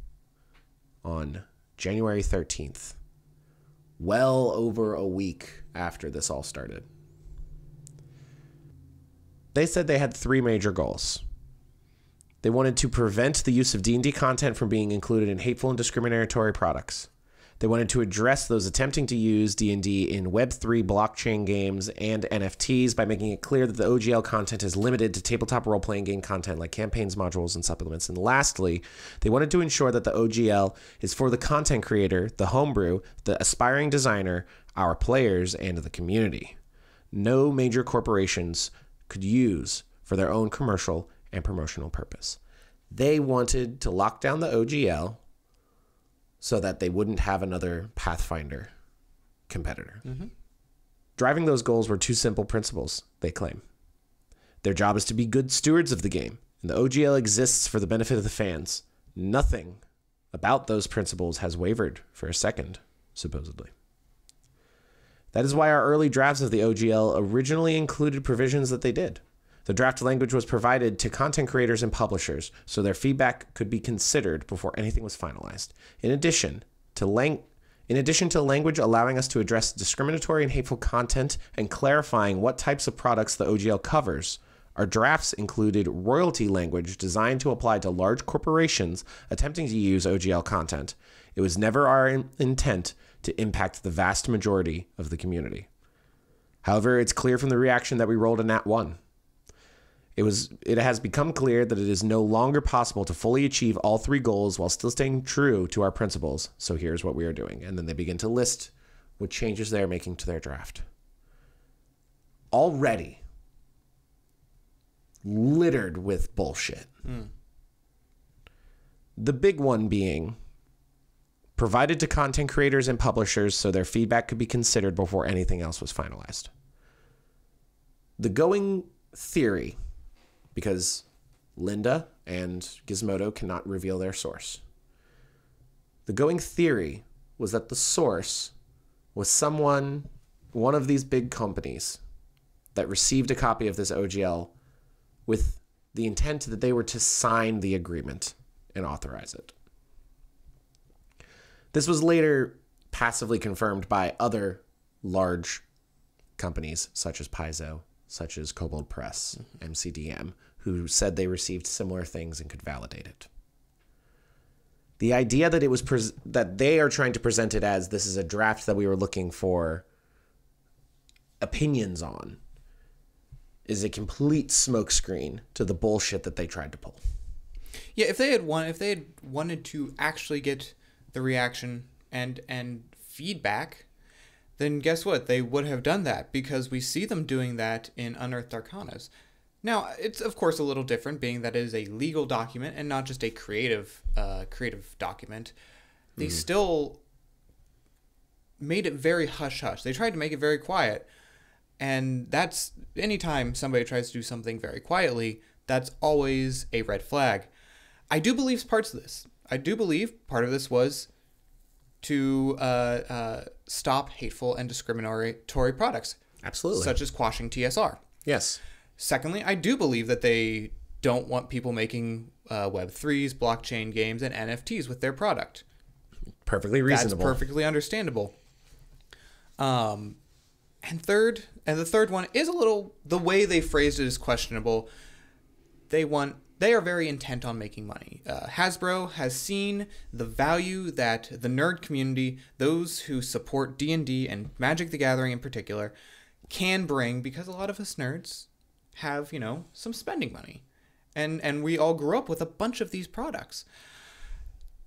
on January 13th, well over a week after this all started. They said they had three major goals. They wanted to prevent the use of D&D content from being included in hateful and discriminatory products. They wanted to address those attempting to use D&D in Web3 blockchain games and NFTs by making it clear that the OGL content is limited to tabletop role-playing game content like campaigns, modules, and supplements. And lastly, they wanted to ensure that the OGL is for the content creator, the homebrew, the aspiring designer, our players, and the community. No major corporations could use for their own commercial and promotional purpose. They wanted to lock down the OGL so that they wouldn't have another Pathfinder competitor. Mm-hmm. Driving those goals were two simple principles, they claim. Their job is to be good stewards of the game, and the OGL exists for the benefit of the fans. Nothing about those principles has wavered for a second, supposedly. That is why our early drafts of the OGL originally included provisions that they did. The draft language was provided to content creators and publishers, so their feedback could be considered before anything was finalized. In addition to language allowing us to address discriminatory and hateful content and clarifying what types of products the OGL covers, our drafts included royalty language designed to apply to large corporations attempting to use OGL content. It was never our intent to impact the vast majority of the community. However, it's clear from the reaction that we rolled a nat 1. It has become clear that it is no longer possible to fully achieve all three goals while still staying true to our principles. So here's what we are doing. And then they begin to list what changes they are making to their draft. Already littered with bullshit. Mm. The big one being provided to content creators and publishers so their feedback could be considered before anything else was finalized. The going theory, because Linda and Gizmodo cannot reveal their source. The going theory was that the source was one of these big companies that received a copy of this OGL with the intent that they were to sign the agreement and authorize it. This was later passively confirmed by other large companies such as Paizo, such as Kobold Press, MCDM, who said they received similar things and could validate it. The idea that it was that they are trying to present it as this is a draft that we were looking for opinions on is a complete smokescreen to the bullshit that they tried to pull. Yeah, if they had wanted to actually get the reaction and feedback, then guess what? They would have done that, because we see them doing that in Unearthed Arcanas. Now, it's, of course, a little different, being that it is a legal document and not just a creative document. They still made it very hush-hush. They tried to make it very quiet, and that's... anytime somebody tries to do something very quietly, that's always a red flag. I do believe parts of this. I do believe part of this was to stop hateful and discriminatory products. Absolutely. Such as quashing TSR. Yes. Secondly, I do believe that they don't want people making Web3s, blockchain games, and NFTs with their product. Perfectly reasonable. That's perfectly understandable. And the third one is a little... the way they phrased it is questionable. They are very intent on making money. Hasbro has seen the value that the nerd community, those who support D&D and Magic the Gathering in particular, can bring, because a lot of us nerds have, you know, some spending money. And we all grew up with a bunch of these products.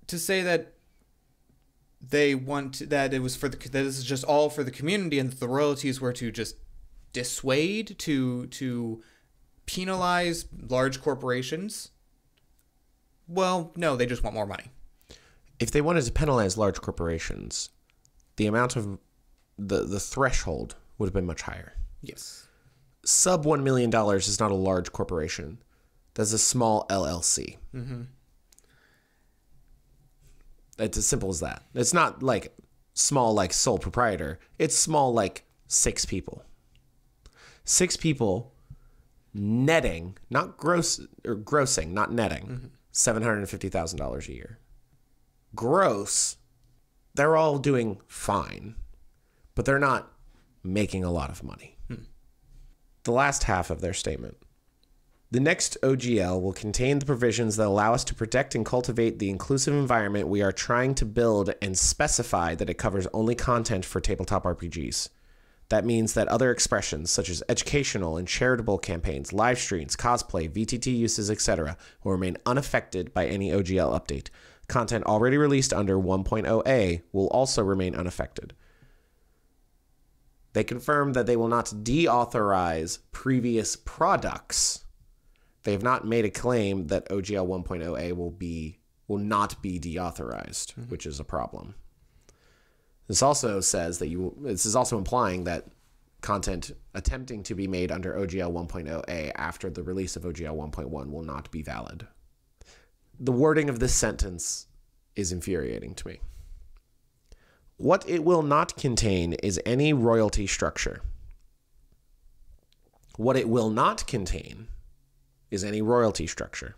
To say that they want... that it was for the... that this is just all for the community and that the royalties were to just dissuade, to penalize large corporations? Well, no, they just want more money. If they wanted to penalize large corporations, the amount of the threshold would have been much higher. Yes. Sub $1 million is not a large corporation. That's a small LLC. Mm-hmm. It's as simple as that. It's not like small like sole proprietor. It's small like 6 people. 6 people netting, not gross, or grossing, not netting, $750,000 a year. Gross, they're all doing fine, but they're not making a lot of money. The last half of their statement The next OGL will contain the provisions that allow us to protect and cultivate the inclusive environment we are trying to build and specify that it covers only content for tabletop RPGs. That means that other expressions, such as educational and charitable campaigns, live streams, cosplay, VTT uses, etc., will remain unaffected by any OGL update. Content already released under 1.0a will also remain unaffected. They confirm that they will not deauthorize previous products. They have not made a claim that OGL 1.0a will not be deauthorized, mm-hmm. which is a problem. This also says that this is also implying that content attempting to be made under OGL 1.0a after the release of OGL 1.1 will not be valid. The wording of this sentence is infuriating to me. What it will not contain is any royalty structure. What it will not contain is any royalty structure.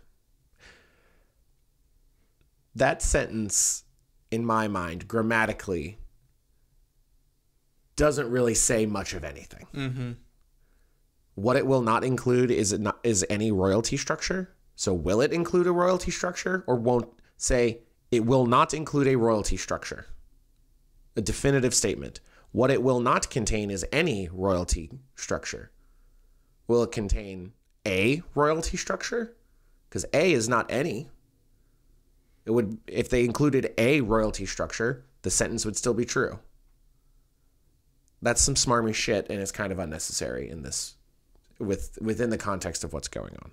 That sentence, in my mind, grammatically doesn't really say much of anything. Mm-hmm. What it will not include is any royalty structure. So will it include a royalty structure, or won't? Say it will not include a royalty structure. A definitive statement. What it will not contain is any royalty structure. Will it contain a royalty structure? Because a is not any. It would, if they included a royalty structure, the sentence would still be true. That's some smarmy shit, and it's kind of unnecessary in this, within the context of what's going on.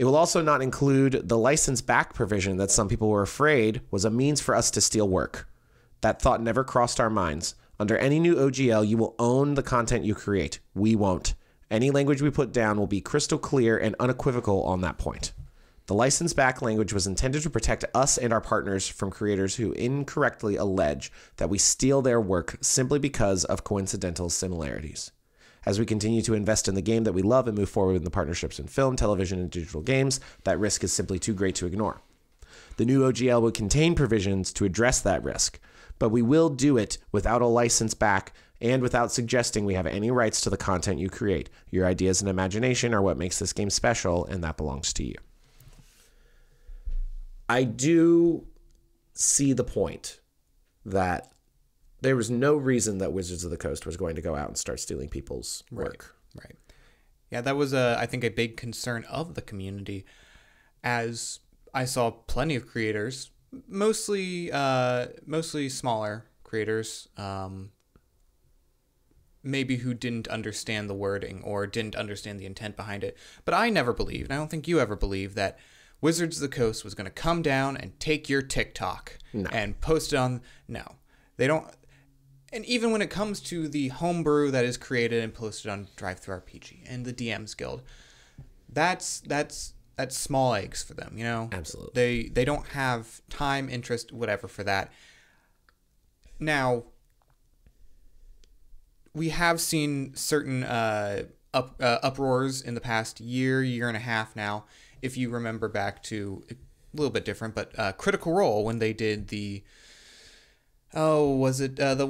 It will also not include the license back provision that some people were afraid was a means for us to steal work. That thought never crossed our minds. Under any new OGL, you will own the content you create. We won't. Any language we put down will be crystal clear and unequivocal on that point. The license back language was intended to protect us and our partners from creators who incorrectly allege that we steal their work simply because of coincidental similarities. As we continue to invest in the game that we love and move forward in the partnerships in film, television, and digital games, that risk is simply too great to ignore. The new OGL would contain provisions to address that risk, but we will do it without a license back and without suggesting we have any rights to the content you create. Your ideas and imagination are what makes this game special, and that belongs to you. I do see the point that there was no reason that Wizards of the Coast was going to go out and start stealing people's work. Right. Yeah, that was, I think, a big concern of the community, as I saw plenty of creators, mostly smaller creators, maybe who didn't understand the wording or didn't understand the intent behind it. But I never believed, and I don't think you ever believed, that Wizards of the Coast was going to come down and take your TikTok and post it on. No, they don't. And even when it comes to the homebrew that is created and posted on DriveThruRPG and the DM's Guild, that's small eggs for them, you know. Absolutely. They don't have time, interest, whatever for that. Now, we have seen certain uproars in the past year and a half now. If you remember back to a little bit different, but Critical Role, when they did the, the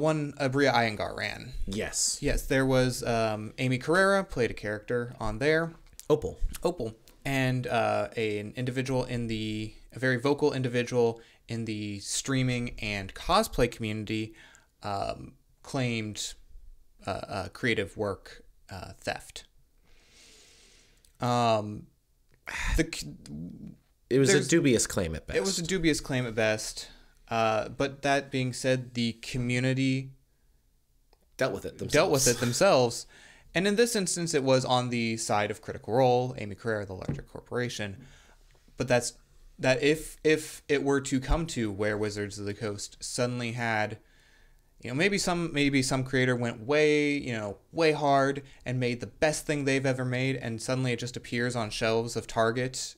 one Abrea Iyengar ran? Yes. Yes, there was Amy Carrera played a character on there. Opal. And an individual in the, a very vocal individual in the streaming and cosplay community claimed creative work theft. It was a dubious claim at best. It was a dubious claim at best. But that being said, the community dealt with it themselves. And in this instance, it was on the side of Critical Role, Amy Carrera, the larger corporation. But that's that. If it were to come to where Wizards of the Coast suddenly had, you know, maybe some creator went way hard and made the best thing they've ever made, and suddenly it just appears on shelves of Target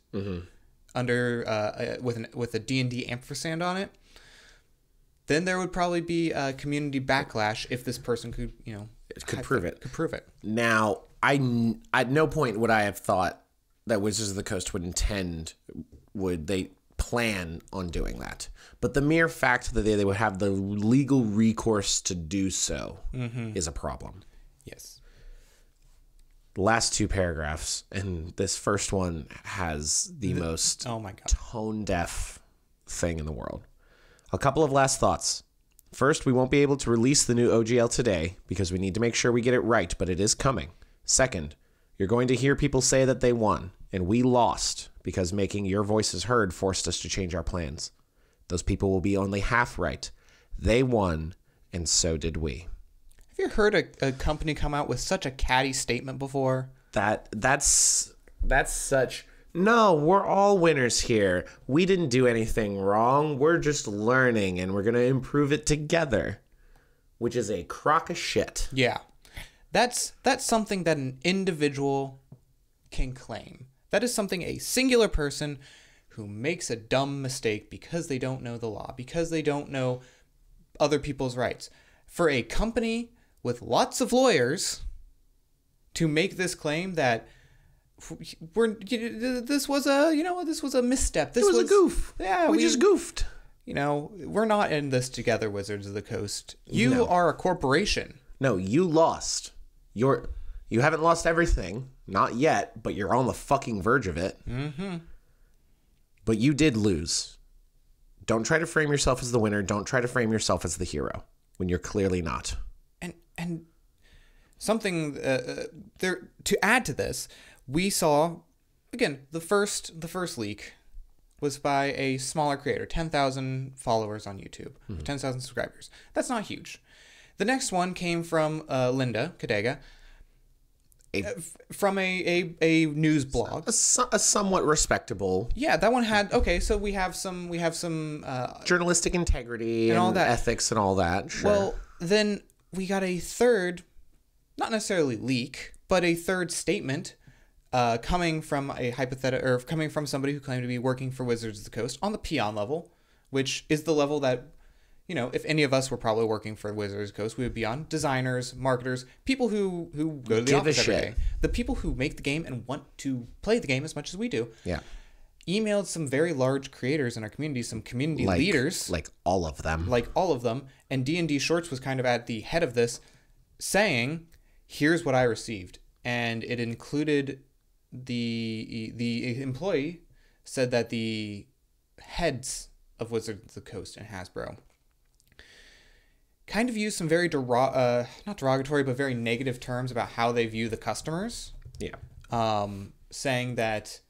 under with a D&D ampersand on it. Then there would probably be a community backlash if this person could, you know, could prove it. Now, at no point would I have thought that Wizards of the Coast would plan on doing that, but the mere fact that they would have the legal recourse to do so is a problem. Yes. the last two paragraphs, and this first one has the most tone-deaf thing in the world. A couple of last thoughts. First, we won't be able to release the new OGL today because we need to make sure we get it right, but it is coming. Second, you're going to hear people say that they won, and we lost because making your voices heard forced us to change our plans. Those people will be only half right. They won, and so did we. Have you heard a company come out with such a catty statement before? That's such... No, we're all winners here. We didn't do anything wrong. We're just learning, and we're going to improve it together, which is a crock of shit. Yeah. That's something that an individual can claim. That is something a singular person who makes a dumb mistake because they don't know the law, because they don't know other people's rights. For a company with lots of lawyers to make this claim that this was a misstep. It was a goof. Yeah, we just goofed. You know, we're not in this together, Wizards of the Coast. You are a corporation. No, you lost. You haven't lost everything, not yet, but you're on the fucking verge of it. Mm-hmm. But you did lose. Don't try to frame yourself as the winner. Don't try to frame yourself as the hero when you're clearly not. And something there to add to this, we saw again the first leak was by a smaller creator, 10,000 followers on YouTube, mm-hmm. 10,000 subscribers. That's not huge. The next one came from Linda Codega, from a news blog, a somewhat respectable. Yeah, that one had So we have some journalistic integrity and all that, ethics and all that. Sure. Well, then we got a third, not necessarily leak, but a third statement coming from coming from somebody who claimed to be working for Wizards of the Coast on the peon level, which is the level that, you know, if any of us were probably working for Wizards of the Coast, we would be on designers, marketers, people who go to the office every day. The people who make the game and want to play the game as much as we do. Yeah. Emailed some very large creators in our community, some community leaders. Like all of them. And D&D Shorts was kind of at the head of this, saying, here's what I received. And it included the employee said that the heads of Wizards of the Coast and Hasbro kind of use some very not derogatory, but very negative terms about how they view the customers. Yeah. Saying that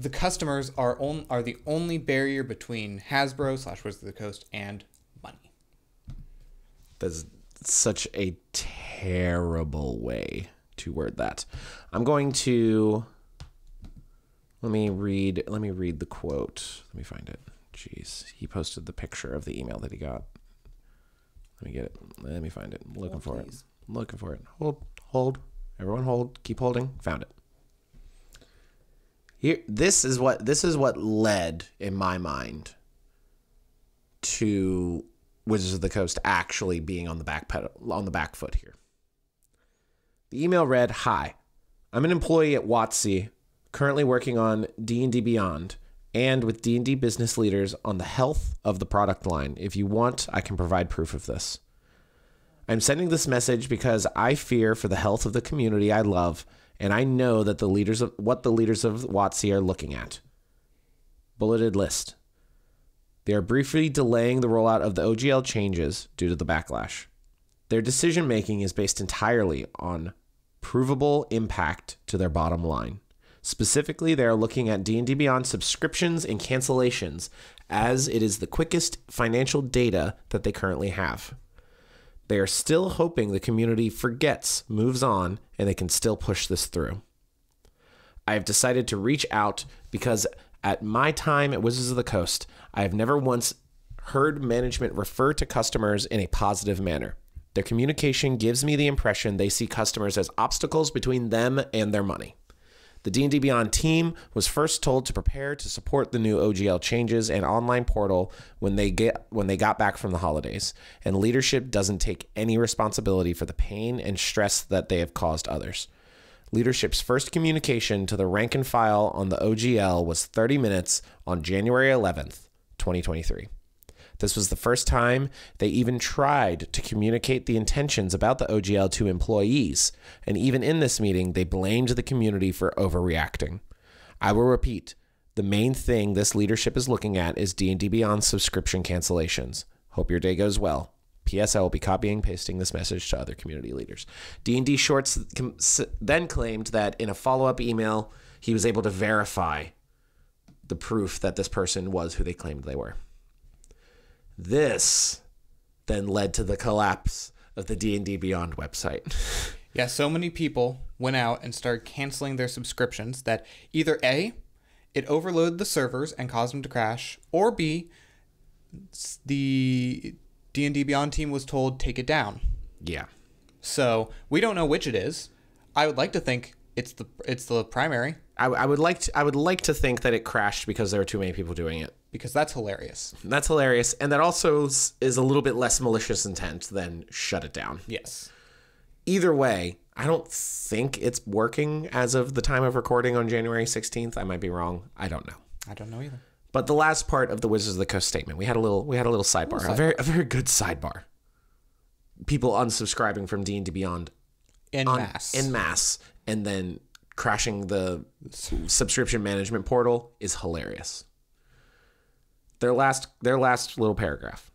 the customers are the only barrier between Hasbro / Wizards of the Coast and money. That's such a terrible way to word that. I'm going to let me read the quote. Let me find it. Jeez, he posted the picture of the email that he got. Let me get it. Let me find it. I'm looking for it. I'm looking for it. Hold. Everyone hold. Keep holding. Found it. Here, this is what led in my mind to Wizards of the Coast actually being on the back foot here. The email read, "Hi, I'm an employee at WotC, currently working on D&D Beyond, and with D&D business leaders on the health of the product line. If you want, I can provide proof of this. I'm sending this message because I fear for the health of the community I love, and I know that the leaders of WotC are looking at. Bulleted list. They are briefly delaying the rollout of the OGL changes due to the backlash. Their decision-making is based entirely on provable impact to their bottom line. Specifically, they are looking at D&D Beyond subscriptions and cancellations, as it is the quickest financial data that they currently have. They are still hoping the community forgets, moves on, and they can still push this through. I have decided to reach out because at my time at Wizards of the Coast, I have never once heard management refer to customers in a positive manner. Their communication gives me the impression they see customers as obstacles between them and their money. The D&D Beyond team was first told to prepare to support the new OGL changes and online portal when they got back from the holidays, and leadership doesn't take any responsibility for the pain and stress that they have caused others. Leadership's first communication to the rank and file on the OGL was 30 minutes on January 11th, 2023. This was the first time they even tried to communicate the intentions about the OGL to employees, and even in this meeting, they blamed the community for overreacting. I will repeat, the main thing this leadership is looking at is D&D Beyond subscription cancellations. Hope your day goes well. P.S. I will be copying and pasting this message to other community leaders. D&D Shorts then claimed that in a follow-up email, he was able to verify the proof that this person was who they claimed they were. This then led to the collapse of the D&D Beyond website. Yeah, so many people went out and started canceling their subscriptions that either A, it overloaded the servers and caused them to crash, or B, the D&D Beyond team was told, take it down. Yeah. So we don't know which it is. I would like to think it's the primary. I would like to think that it crashed because there were too many people doing it. Because that's hilarious. That's hilarious. And that also is a little bit less malicious intent than shut it down. Yes. Either way, I don't think it's working as of the time of recording on January 16th. I might be wrong. I don't know. I don't know either. But the last part of the Wizards of the Coast statement, we had a little sidebar, a very good sidebar. People unsubscribing from D&D Beyond en masse, and then crashing the subscription management portal is hilarious. Their last little paragraph.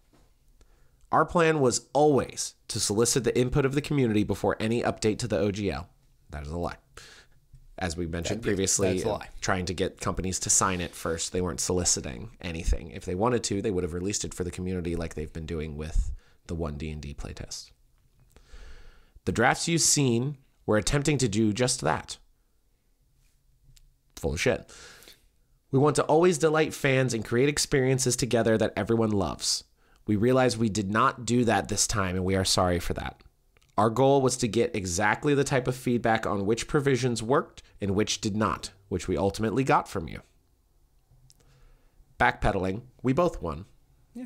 Our plan was always to solicit the input of the community before any update to the OGL. That is a lie. As we mentioned previously, trying to get companies to sign it first, they weren't soliciting anything. If they wanted to, they would have released it for the community like they've been doing with the One D&D playtest. The drafts you've seen were attempting to do just that. Full of shit. We want to always delight fans and create experiences together that everyone loves. We realize we did not do that this time, and we are sorry for that. Our goal was to get exactly the type of feedback on which provisions worked and which did not, which we ultimately got from you. Backpedaling, we both won. Yeah.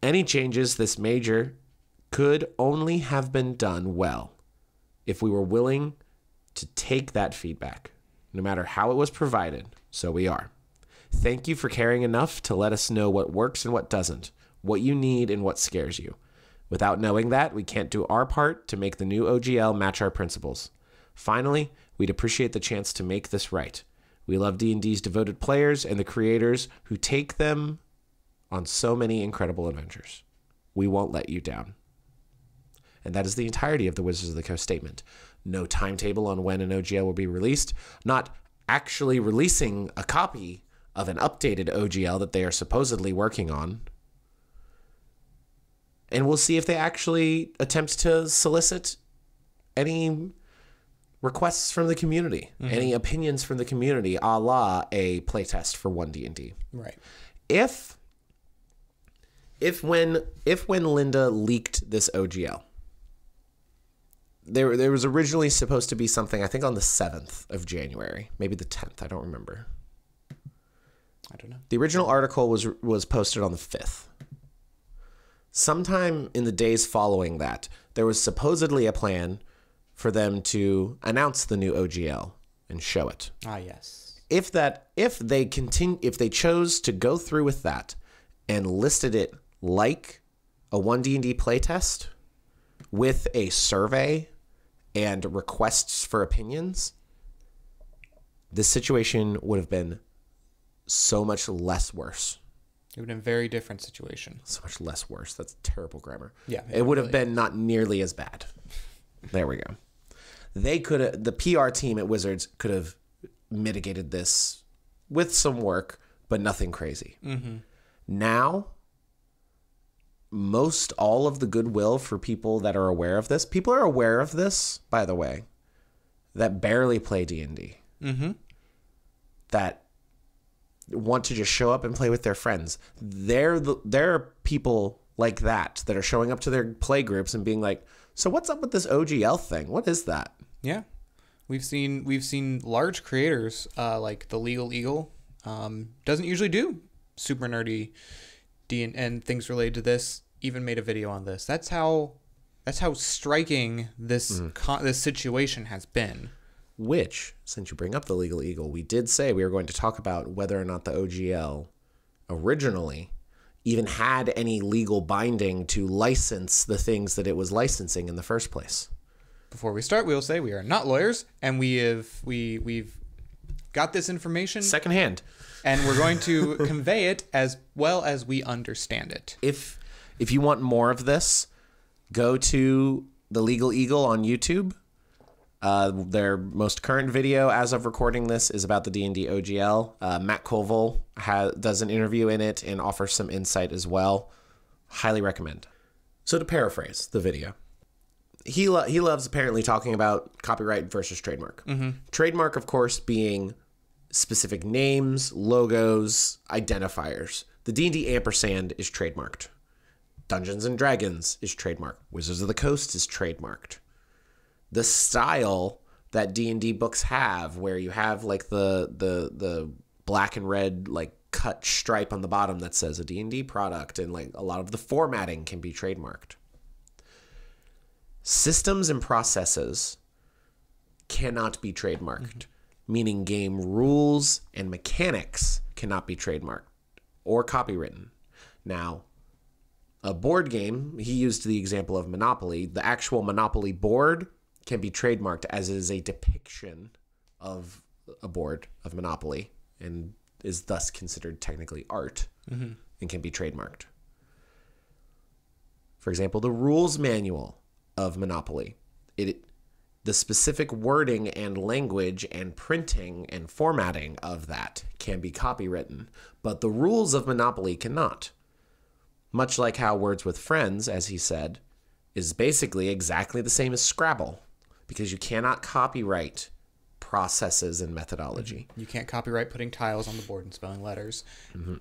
Any changes this major could only have been done well if we were willing to take that feedback, no matter how it was provided, so we are. Thank you for caring enough to let us know what works and what doesn't, what you need and what scares you. Without knowing that, we can't do our part to make the new OGL match our principles. Finally, we'd appreciate the chance to make this right. We love D&D's devoted players and the creators who take them on so many incredible adventures. We won't let you down. And that is the entirety of the Wizards of the Coast statement. No timetable on when an OGL will be released, not actually releasing a copy of an updated OGL that they are supposedly working on. And we'll see if they actually attempt to solicit any requests from the community, any opinions from the community, a la a playtest for One D&D. Right. If when Linda leaked this OGL, there was originally supposed to be something, I think, on the 7th of January, maybe the 10th. I don't remember. I don't know. The original article was posted on the 5th. Sometime in the days following that, there was supposedly a plan for them to announce the new OGL and show it. Ah, yes. If they chose to go through with that and listed it like a One D&D playtest with a survey and requests for opinions, this situation would have been so much less worse. It would have been a very different situation. So much less worse. That's terrible grammar. Yeah. It would have been not nearly as bad. There we go. They could have, the PR team at Wizards could have mitigated this with some work, but nothing crazy. Mm-hmm. Now, most all of the goodwill for people that are aware of this, people are aware of this, by the way, that barely play D&D. Mm-hmm. That want to just show up and play with their friends. There are people like that that are showing up to their play groups and being like, so what's up with this OGL thing? What is that? Yeah. We've seen large creators like the Legal Eagle doesn't usually do super nerdy D&D and things related to this, even made a video on this. That's how striking this this situation has been. Which, since you bring up the Legal Eagle, we did say we were going to talk about whether or not the OGL originally even had any legal binding to license the things that it was licensing in the first place. Before we start, we will say we are not lawyers, and we've got this information secondhand, and we're going to convey it as well as we understand it. If you want more of this, go to the Legal Eagle on YouTube. Their most current video as of recording this is about the D&D OGL. Matt Colville does an interview in it and offers some insight as well. Highly recommend. So to paraphrase the video, he loves apparently talking about copyright versus trademark. Mm-hmm. Trademark, of course, being specific names, logos, identifiers. The D&D ampersand is trademarked. Dungeons and Dragons is trademarked. Wizards of the Coast is trademarked. The style that D&D books have, where you have like the black and red like cut stripe on the bottom that says a D&D product, and like a lot of the formatting can be trademarked. Systems and processes cannot be trademarked, mm-hmm. meaning game rules and mechanics cannot be trademarked or copywritten. Now, a board game, he used the example of Monopoly. The actual Monopoly board can be trademarked, as it is a depiction of a board of Monopoly and is thus considered technically art, mm-hmm. and can be trademarked. For example, the rules manual of Monopoly, the specific wording and language and printing and formatting of that can be copywritten, but the rules of Monopoly cannot. Much like how Words with Friends, as he said, is basically exactly the same as Scrabble, because you cannot copyright processes and methodology. You can't copyright putting tiles on the board and spelling letters. Mm-hmm.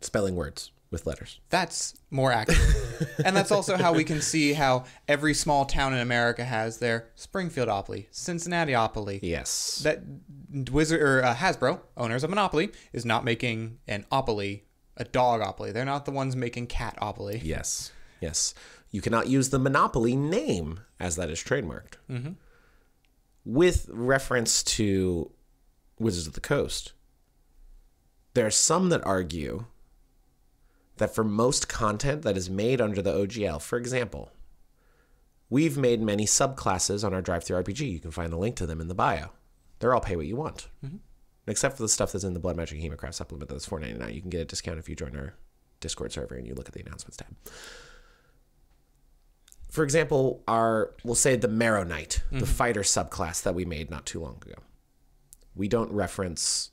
Spelling words with letters. That's more accurate. And that's also how we can see how every small town in America has their Springfieldopoly, Cincinnatiopoly. Yes. That Hasbro, owners of Monopoly, is not making an opoly, a dogopoly. They're not the ones making catopoly. Yes. Yes. You cannot use the Monopoly name, as that is trademarked. Mm-hmm. With reference to Wizards of the Coast, there are some that argue that for most content that is made under the OGL, for example, we've made many subclasses on our DriveThruRPG. You can find the link to them in the bio. They're all pay what you want, mm-hmm. except for the stuff that's in the Blood Magic Hemocraft supplement that's $4.99. You can get a discount if you join our Discord server and you look at the announcements tab. For example, we'll say the Marrow Knight, mm-hmm. the fighter subclass that we made not too long ago. We don't reference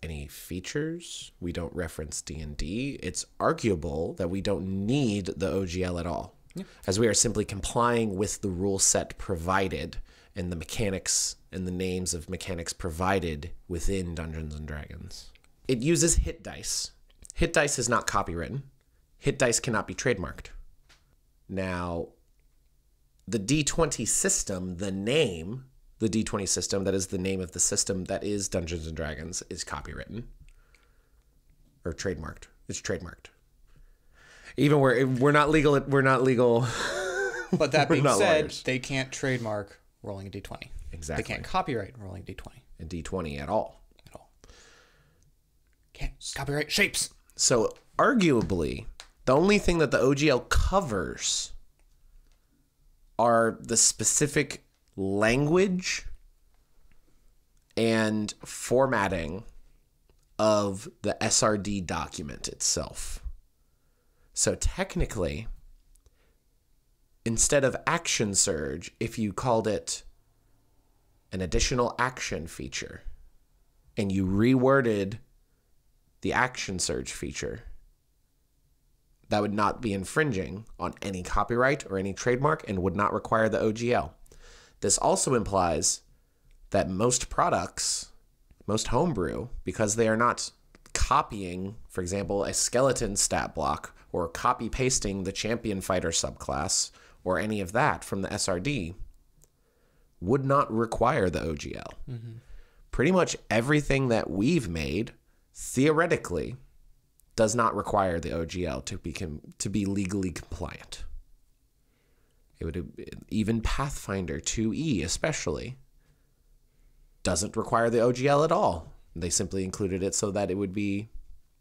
any features. We don't reference D&D. It's arguable that we don't need the OGL at all, yeah. as we are simply complying with the rule set provided and the mechanics and the names of mechanics provided within Dungeons & Dragons. It uses hit dice. Hit dice is not copywritten. Hit dice cannot be trademarked. Now, the D20 system, the D20 system, that is the name of the system that is Dungeons & Dragons, is copywritten or trademarked. It's trademarked. Even where we're not legal, But that being said, they can't trademark rolling a D20. Exactly. They can't copyright rolling a D20. A D20 at all. At all. Can't copyright shapes. So arguably, the only thing that the OGL covers are the specific language and formatting of the SRD document itself. So technically, instead of action surge, if you called it an additional action feature and you reworded the action surge feature, that would not be infringing on any copyright or any trademark and would not require the OGL. This also implies that most products, most homebrew, because they are not copying, for example, a skeleton stat block or copy pasting the champion fighter subclass or any of that from the SRD, would not require the OGL. Mm-hmm. Pretty much everything that we've made, theoretically, does not require the OGL to be legally compliant. It would even Pathfinder 2E especially doesn't require the OGL at all. They simply included it so that it would be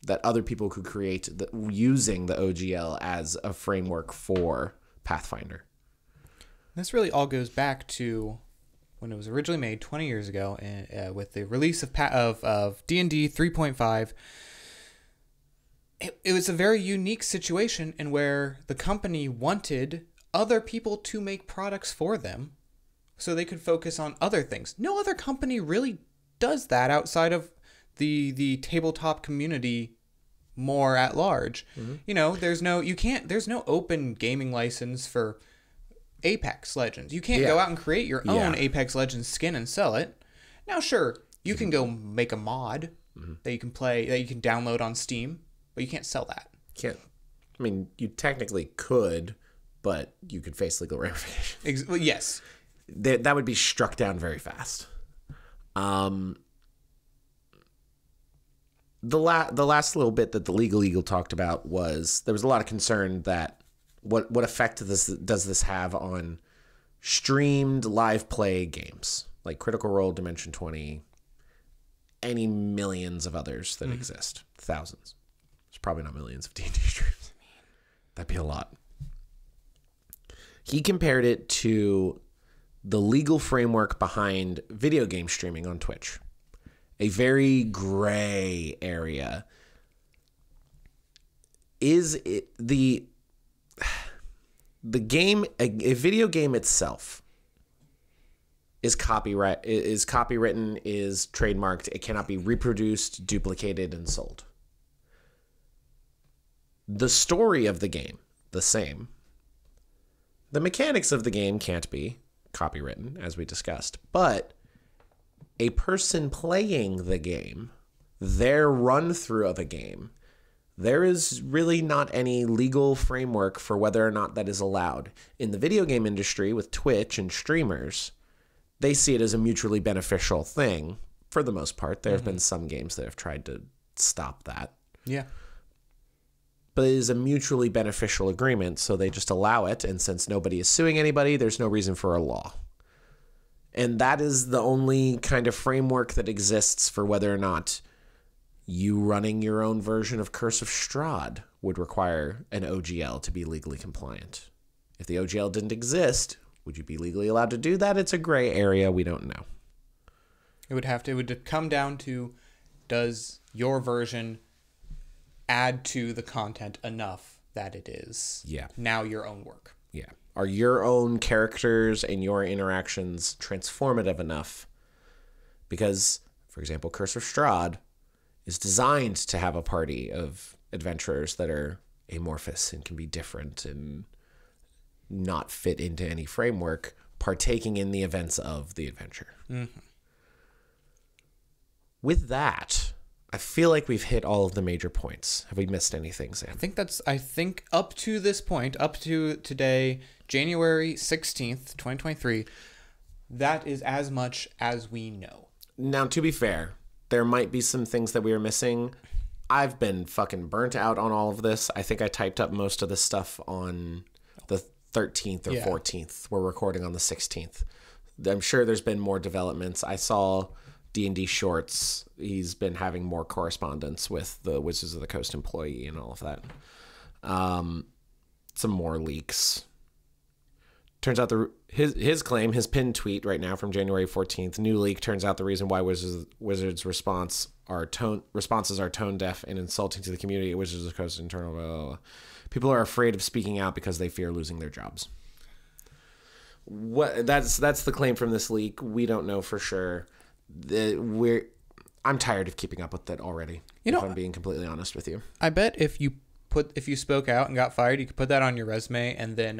that other people could create using the OGL as a framework for Pathfinder. This really all goes back to when it was originally made 20 years ago, and with the release of D&D 3.5, it was a very unique situation in where the company wanted other people to make products for them so they could focus on other things. No other company really does that outside of the tabletop community more at large. Mm-hmm. You know, there's no open gaming license for Apex Legends. You can't go out and create your own Apex Legends skin and sell it. Now, sure, you can go make a mod that you can play, that you can download on Steam, but you can't sell that. Can't. I mean, you technically could, but you could face legal ramifications. Well, yes. That would be struck down very fast. The last little bit that the Legal Eagle talked about was there was a lot of concern that what effect does this have on streamed live play games like Critical Role, Dimension 20, any millions of others that exist, thousands. There's probably not millions of D&D streams. That'd be a lot. He compared it to the legal framework behind video game streaming on Twitch. A very gray area. Is it the game, a video game itself is copywritten, is trademarked. It cannot be reproduced, duplicated, and sold. The story of the game, the same. The mechanics of the game can't be copywritten, as we discussed, but a person playing the game, their run-through of a game, there is really not any legal framework for whether or not that is allowed. In the video game industry with Twitch and streamers, they see it as a mutually beneficial thing for the most part. There have been some games that have tried to stop that. Yeah. But it is a mutually beneficial agreement, so they just allow it, and since nobody is suing anybody, there's no reason for a law. And that is the only kind of framework that exists for whether or not you running your own version of Curse of Strahd would require an OGL to be legally compliant. If the OGL didn't exist, would you be legally allowed to do that? It's a gray area. We don't know. It would come down to, does your version add to the content enough that it is now your own work? Yeah. Are your own characters and your interactions transformative enough? Because, for example, Curse of Strahd is designed to have a party of adventurers that are amorphous and can be different and not fit into any framework, partaking in the events of the adventure. Mm-hmm. With that, I feel like we've hit all of the major points. Have we missed anything, Sam? I think up to this point, up to today, January 16th, 2023, that is as much as we know. Now, to be fair, there might be some things that we are missing. I've been fucking burnt out on all of this. I think I typed up most of this stuff on the 13th or 14th. We're recording on the 16th. I'm sure there's been more developments. I saw D&D Shorts, he's been having more correspondence with the Wizards of the Coast employee and all of that. Some more leaks. Turns out his claim, his pinned tweet right now from January 14th, new leak, turns out the reason why Wizards responses are tone deaf and insulting to the community at Wizards of the Coast internal. Blah, blah, blah. People are afraid of speaking out because they fear losing their jobs. That's the claim from this leak. We don't know for sure. I'm tired of keeping up with that already. You know, if I'm being completely honest with you, I bet if you spoke out and got fired, you could put that on your resume and then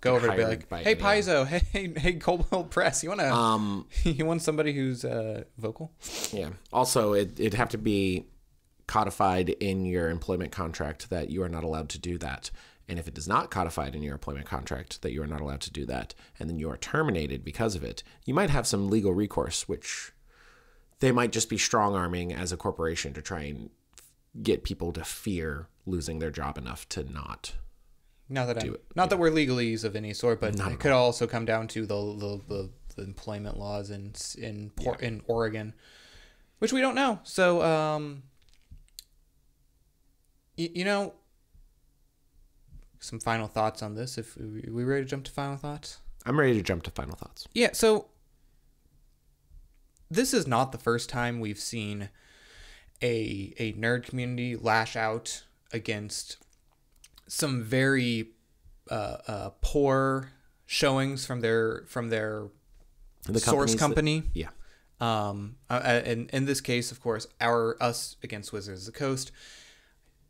go over to be like, hey Paizo, hey Kobold Press, you want somebody who's vocal? Yeah. Also, it'd have to be codified in your employment contract that you are not allowed to do that. And if it is not codified in your employment contract that you are not allowed to do that, and then you are terminated because of it, you might have some legal recourse, which they might just be strong-arming as a corporation to try and get people to fear losing their job enough to not that we're legalese of any sort, but it could also come down to the employment laws in Oregon, which we don't know. So You know, some final thoughts on this. If we ready to jump to final thoughts? I'm ready to jump to final thoughts. Yeah, so this is not the first time we've seen a nerd community lash out against some very poor showings from their source company. Yeah. And in this case, of course, us against Wizards of the Coast.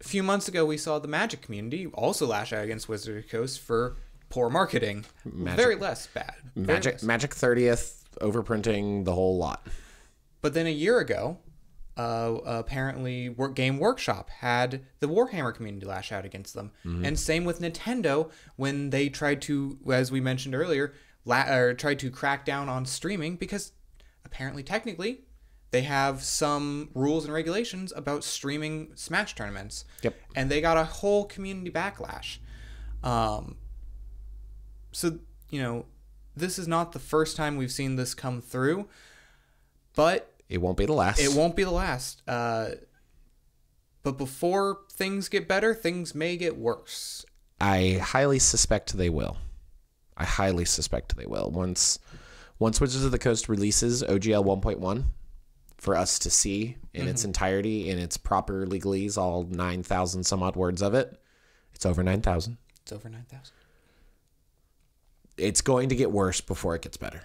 A few months ago, we saw the Magic community also lash out against Wizards of the Coast for poor marketing. Magic, very less bad. Magic, less. Magic 30th, overprinting, the whole lot. But then a year ago, apparently Game Workshop had the Warhammer community lash out against them. Mm-hmm. And same with Nintendo when they tried to, as we mentioned earlier, tried to crack down on streaming because apparently, technically, they have some rules and regulations about streaming Smash tournaments. Yep. And they got a whole community backlash. So, you know, this is not the first time we've seen this come through, but it won't be the last. It won't be the last. But before things get better, things may get worse. I highly suspect they will. I highly suspect they will. Once Wizards of the Coast releases OGL 1.1 for us to see in its entirety, in its proper legalese, all 9,000 some odd words of it, it's over 9,000. It's over 9,000. It's going to get worse before it gets better.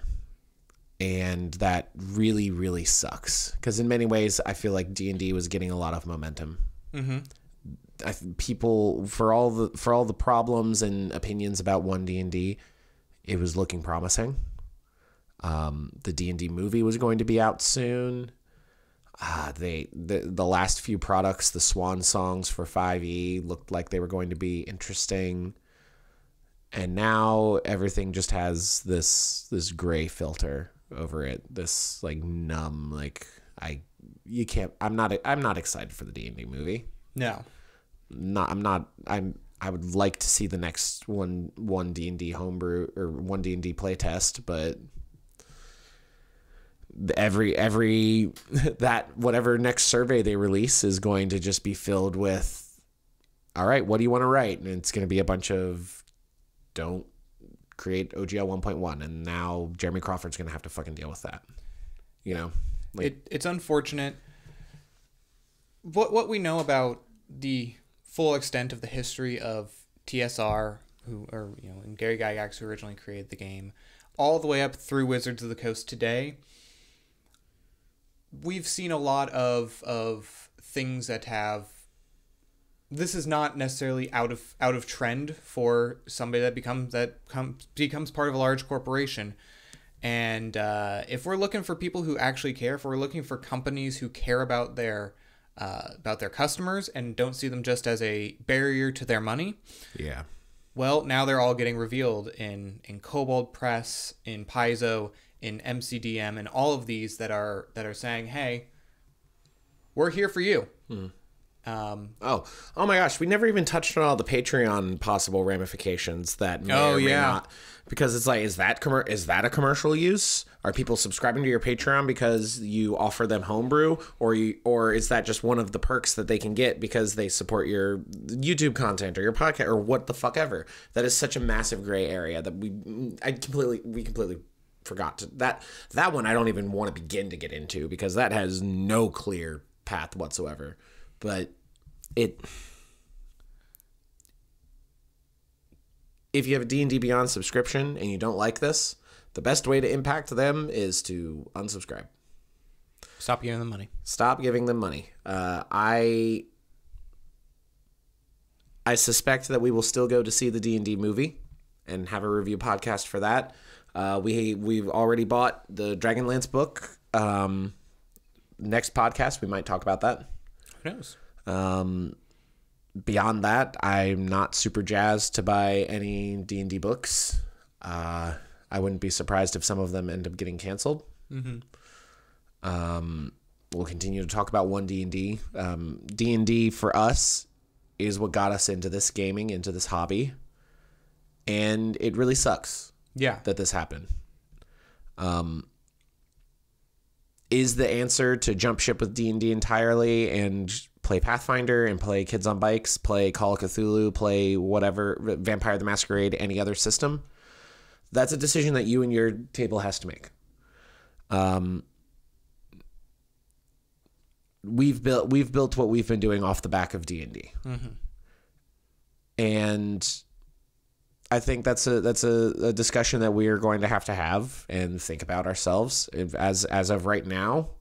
And that really, really sucks. Because in many ways, I feel like D&D was getting a lot of momentum. Mm-hmm. People, for all the problems and opinions about One D&D, it was looking promising. The D&D movie was going to be out soon. The last few products, the swan songs for 5e, looked like they were going to be interesting. And now everything just has this gray filter over it. This like numb, like I'm not excited for the D&D movie. No. I would like to see the next one D&D homebrew or one D&D playtest, but whatever next survey they release is going to just be filled with, all right, what do you want to write? And it's going to be a bunch of don't create OGL 1.1, and now Jeremy Crawford's going to have to fucking deal with that. You know, like, it's unfortunate. What we know about the full extent of the history of TSR, and Gary Gygax, who originally created the game, all the way up through Wizards of the Coast today, we've seen a lot of things that have. This is not necessarily out of trend for somebody that becomes part of a large corporation, and if we're looking for people who actually care, if we're looking for companies who care about their customers and don't see them just as a barrier to their money, yeah. Well, now they're all getting revealed in Kobold Press, in Paizo, in MCDM, and all of these that are saying, "Hey, we're here for you." Hmm. Oh my gosh, we never even touched on all the Patreon possible ramifications that may or may not, because it's like, is that a commercial use? Are people subscribing to your Patreon because you offer them homebrew, or is that just one of the perks that they can get because they support your YouTube content or your podcast or what the fuck ever? That is such a massive gray area that we completely forgot to, that one I don't even want to begin to get into because that has no clear path whatsoever. But if you have a D&D Beyond subscription and you don't like this, the best way to impact them is to unsubscribe. Stop giving them money. Stop giving them money. I suspect that we will still go to see the D&D movie and have a review podcast for that. We've already bought the Dragonlance book. Next podcast, we might talk about that. Who knows? Beyond that, I'm not super jazzed to buy any D&D books. I wouldn't be surprised if some of them end up getting canceled. Mm-hmm. We'll continue to talk about One D&D. D&D for us is what got us into this gaming, into this hobby. And it really sucks. Yeah, that this happened. Is the answer to jump ship with D&D entirely and play Pathfinder and play Kids on Bikes, play Call of Cthulhu, play whatever, Vampire the Masquerade, any other system, that's a decision that you and your table has to make. We've built what we've been doing off the back of D&D. Mm-hmm. And I think that's a discussion that we are going to have and think about ourselves. As of right now,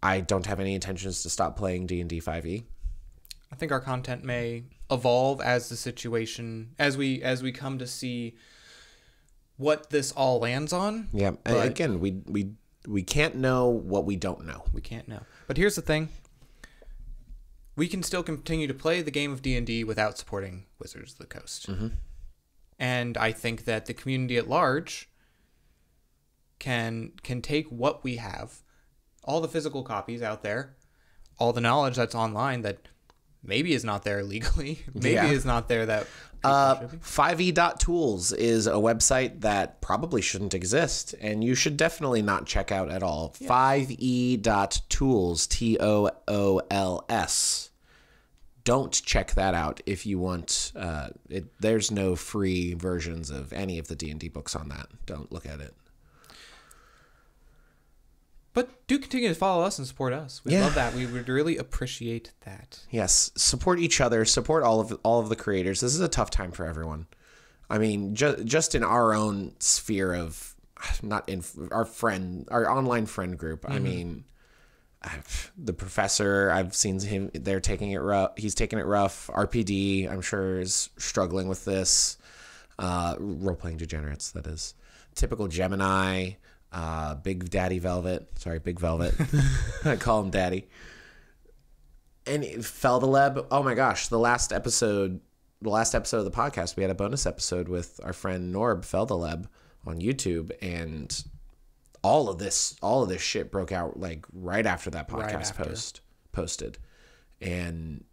I don't have any intentions to stop playing D&D 5e. I think our content may evolve as the situation, as we come to see what this all lands on. Yeah, but again, we can't know what we don't know. We can't know. But here's the thing. We can still continue to play the game of D&D without supporting Wizards of the Coast. Mm-hmm. And I think that the community at large can take what we have, all the physical copies out there, all the knowledge that's online that maybe is not there legally, maybe is not there that... 5e.tools is a website that probably shouldn't exist, and you should definitely not check out at all. Yeah. 5e.tools, TOOLS. Don't check that out if you want. There's no free versions of any of the D&D books on that. Don't look at it. But do continue to follow us and support us. We love that. We would really appreciate that. Yes. Support each other. Support all of the creators. This is a tough time for everyone. I mean, just in our own sphere of, not in our online friend group. Mm-hmm. I mean, the professor, I've seen him, they're taking it rough. He's taking it rough. RPD, I'm sure, is struggling with this. Role-playing degenerates, that is. Typical Gemini. Big Daddy Velvet. Sorry, Big Velvet. I call him Daddy. And Feldeleb. Oh my gosh, the last episode of the podcast, we had a bonus episode with our friend Norb Feldeleb on YouTube, and all of this shit broke out like right after that podcast posted. And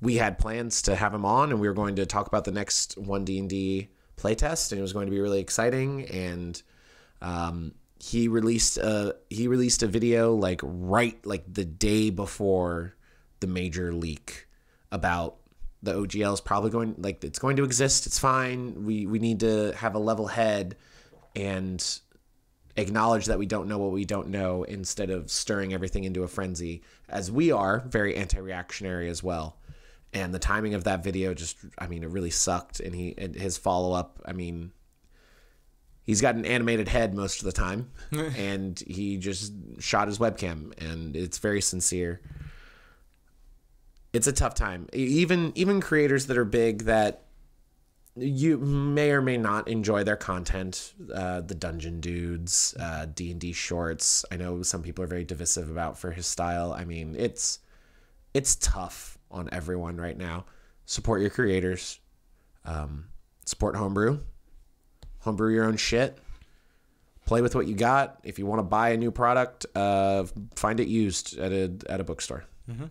we had plans to have him on, and we were going to talk about the next One D&D playtest, and it was going to be really exciting. And he released a video like the day before the major leak about the OGL is probably going, like, it's going to exist. It's fine. We need to have a level head and acknowledge that we don't know what we don't know, instead of stirring everything into a frenzy, as we are very anti-reactionary as well. And the timing of that video just, I mean, it really sucked. And his follow-up, I mean, he's got an animated head most of the time, and he just shot his webcam, and it's very sincere. It's a tough time. Even creators that are big, that you may or may not enjoy their content, the Dungeon Dudes, D&D Shorts, I know some people are very divisive about for his style. I mean, it's tough on everyone right now. Support your creators. Support homebrew. Homebrew your own shit. Play with what you got. If you want to buy a new product, find it used at a bookstore. Mm-hmm.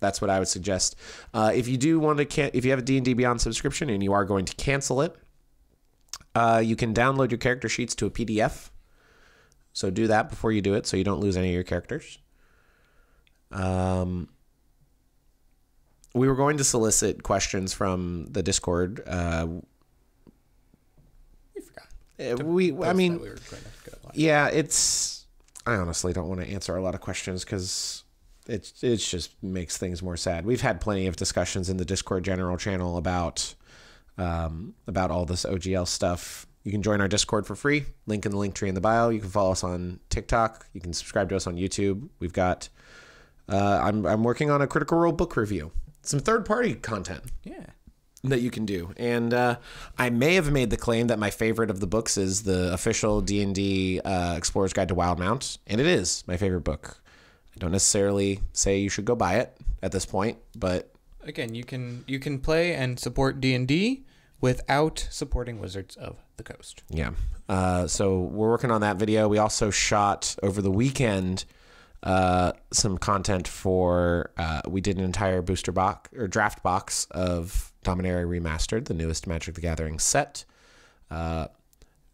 That's what I would suggest. If you do want to, if you have a D&D Beyond subscription and you are going to cancel it, you can download your character sheets to a PDF. So do that before you do it, so you don't lose any of your characters. We were going to solicit questions from the Discord. I honestly don't want to answer a lot of questions, because it just makes things more sad. We've had plenty of discussions in the Discord general channel about all this OGL stuff. You can join our Discord for free. Link in the link tree in the bio. You can follow us on TikTok. You can subscribe to us on YouTube. We've got I'm working on a Critical Role book review. Some third-party content. Yeah. That you can do. And I may have made the claim that my favorite of the books is the official D&D Explorer's Guide to Wildemount, and it is my favorite book. I don't necessarily say you should go buy it at this point, but again, you can play and support D&D without supporting Wizards of the Coast. Yeah. So we're working on that video. We also shot over the weekend some content for we did an entire booster box or draft box of Dominaria Remastered, the newest Magic the Gathering set.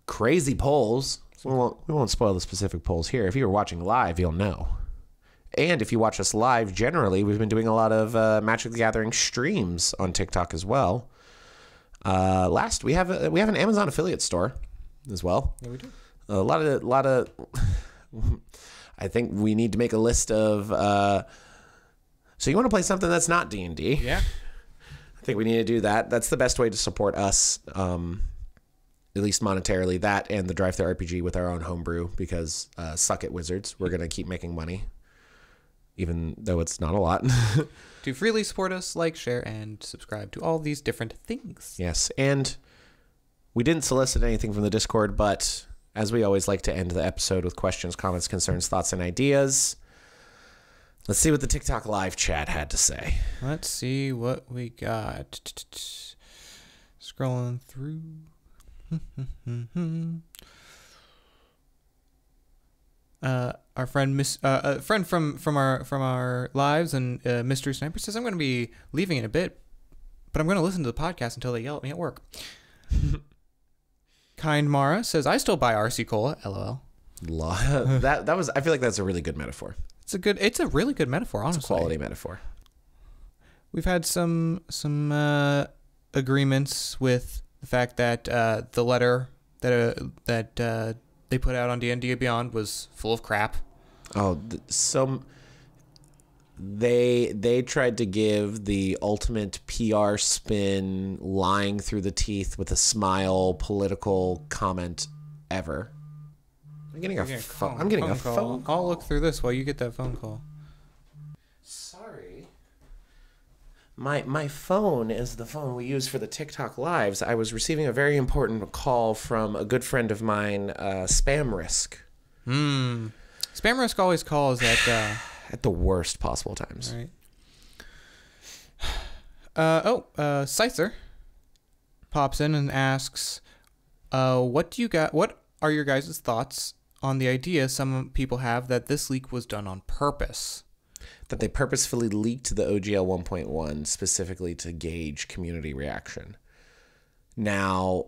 Crazy polls. We won't spoil the specific polls here. If you were watching live, you'll know. And if you watch us live, generally, we've been doing a lot of Magic the Gathering streams on TikTok as well. Last, we have an Amazon affiliate store as well. Yeah, we do. A lot of. I think we need to make a list of. So you want to play something that's not D&D? Yeah. I think we need to do that. That's the best way to support us, at least monetarily. That and the DriveThruRPG with our own homebrew, because suck it, Wizards. We're gonna keep making money, even though it's not a lot. To freely support us, like, share, and subscribe to all these different things. Yes, and we didn't solicit anything from the Discord, but as we always like to end the episode with questions, comments, concerns, thoughts, and ideas. Let's see what the TikTok live chat had to say. Let's see what we got. Scrolling through. Our friend a friend from our lives and Mystery Sniper says, I'm going to be leaving in a bit, but I'm going to listen to the podcast until they yell at me at work. Kind Mara says, I still buy RC Cola, LOL. That was, I feel like that's a really good metaphor. It's a really good metaphor, honestly. It's a quality metaphor. We've had some agreements with the fact that the letter that they put out on D&D Beyond was full of crap. Oh, they tried to give the ultimate PR spin, lying through the teeth with a smile, political comment ever. I'm getting a phone call. I'll look through this while you get that phone call. Sorry. My phone is the phone we use for the TikTok lives. I was receiving a very important call from a good friend of mine, Spam Risk. Hmm. Spam Risk always calls at the worst possible times. Right. Scyther pops in and asks, what are your guys' thoughts on the idea some people have that this leak was done on purpose? That they purposefully leaked the OGL 1.1 specifically to gauge community reaction. Now,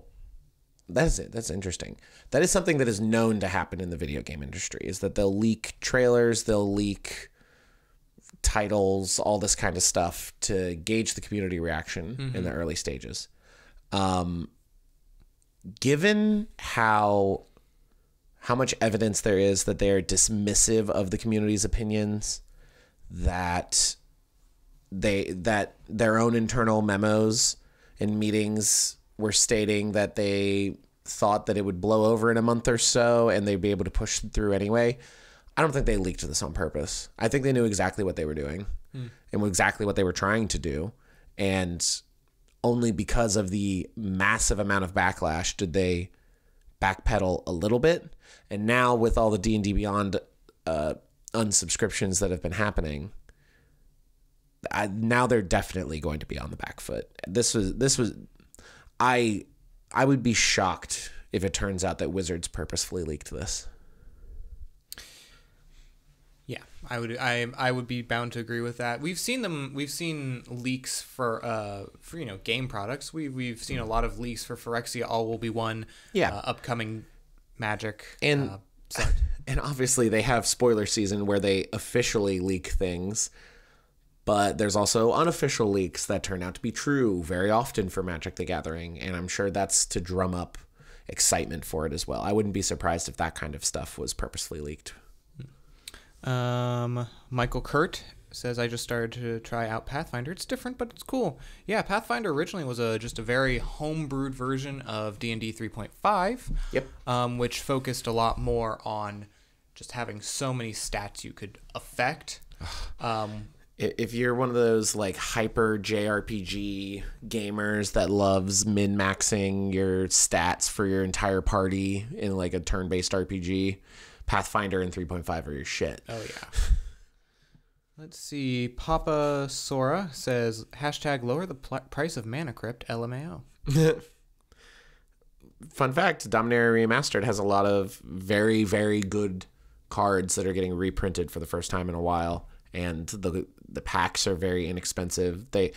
that's it. That's interesting. That is something that is known to happen in the video game industry, is that they'll leak trailers, they'll leak titles, all this kind of stuff to gauge the community reaction in the early stages. Given how much evidence there is that they're dismissive of the community's opinions, that their own internal memos and meetings were stating that they thought that it would blow over in a month or so and they'd be able to push through anyway, I don't think they leaked this on purpose. I think they knew exactly what they were doing and exactly what they were trying to do, and only because of the massive amount of backlash did they backpedal a little bit. And now with all the D&D Beyond unsubscriptions that have been happening, now they're definitely going to be on the back foot. I would be shocked if it turns out that Wizards purposefully leaked this. Yeah, I would be bound to agree with that. We've seen them. We've seen leaks for game products. We've seen a lot of leaks for Phyrexia All Will Be One. Yeah, upcoming Magic and obviously they have spoiler season where they officially leak things, but there's also unofficial leaks that turn out to be true very often for Magic the Gathering, and I'm sure that's to drum up excitement for it as well. I wouldn't be surprised if that kind of stuff was purposely leaked. Michael Kurt says, I just started to try out Pathfinder. It's different, but it's cool. Yeah, Pathfinder originally was just a very homebrewed version of D&D 3.5. Yep. Which focused a lot more on just having so many stats you could affect. If you're one of those like hyper JRPG gamers that loves min-maxing your stats for your entire party in like a turn-based RPG, Pathfinder and 3.5 are your shit. Oh, yeah. Let's see. Papa Sora says, hashtag lower the price of Mana Crypt, LMAO. Fun fact, Dominaria Remastered has a lot of very, very good cards that are getting reprinted for the first time in a while, and the packs are very inexpensive. The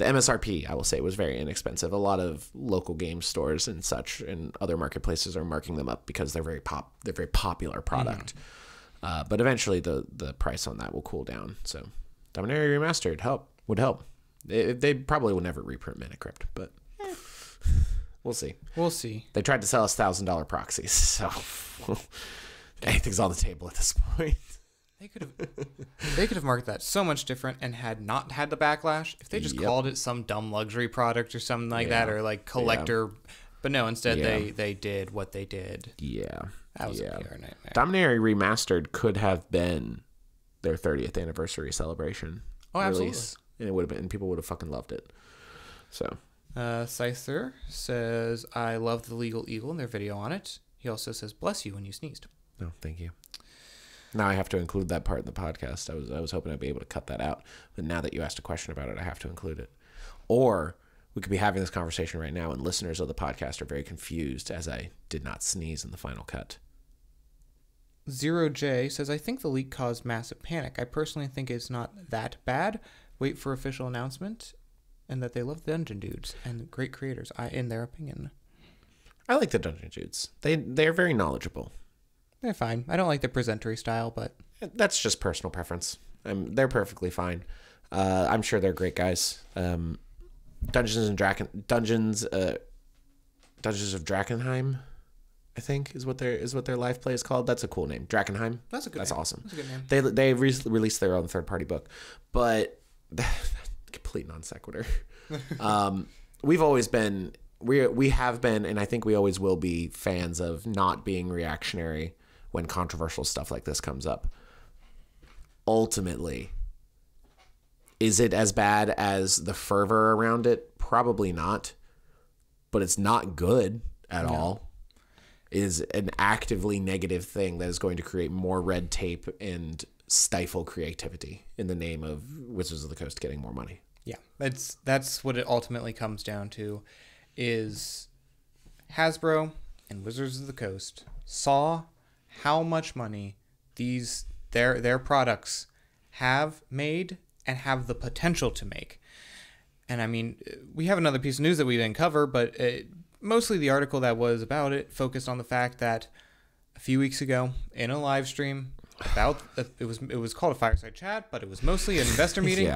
MSRP, I will say, was very inexpensive. A lot of local game stores and such and other marketplaces are marking them up because they're very popular product. But eventually the price on that will cool down. So Dominaria Remastered would help. They probably will never reprint Minicrypt, but we'll see. We'll see. They tried to sell us $1,000 proxies, so anything's on the table at this point. They could have marketed that so much different and had not had the backlash if they just called it some dumb luxury product or something like that, or like collector. But no, instead they did what they did. Yeah. That was a PR nightmare. Dominaria Remastered could have been their 30th anniversary celebration. Oh, absolutely. Release, and it would have been, and people would have fucking loved it. So Scyther says, I love the Legal Eagle and their video on it. He also says, bless you when you sneezed. Oh, thank you. Now I have to include that part in the podcast. I was hoping I'd be able to cut that out, but now that you asked a question about it, I have to include it. Or we could be having this conversation right now, and listeners of the podcast are very confused as I did not sneeze in the final cut. Zero J says, I think the leak caused massive panic. I personally think it's not that bad. Wait for official announcement, and that they love the Dungeon Dudes and great creators, in their opinion. I like the Dungeon Dudes. They're very knowledgeable. They're fine. I don't like their presentery style, but... That's just personal preference. They're perfectly fine. I'm sure they're great guys. Dungeons of Drakenheim, I think, is what their live play is called. That's a cool name, Drakenheim. That's a good. That's name. Awesome. That's a good name. They released their own third-party book, but complete non sequitur. We've always been we have been, and I think we always will be, fans of not being reactionary when controversial stuff like this comes up. Ultimately, is it as bad as the fervor around it? Probably not, but it's not good at all. It is an actively negative thing that is going to create more red tape and stifle creativity in the name of Wizards of the Coast getting more money. Yeah, that's what it ultimately comes down to, is Hasbro and Wizards of the Coast saw how much money their products have made and have the potential to make. And I mean, we have another piece of news that we didn't cover, but mostly the article that was about it focused on the fact that a few weeks ago in a live stream about it was called a fireside chat, but it was mostly an investor meeting.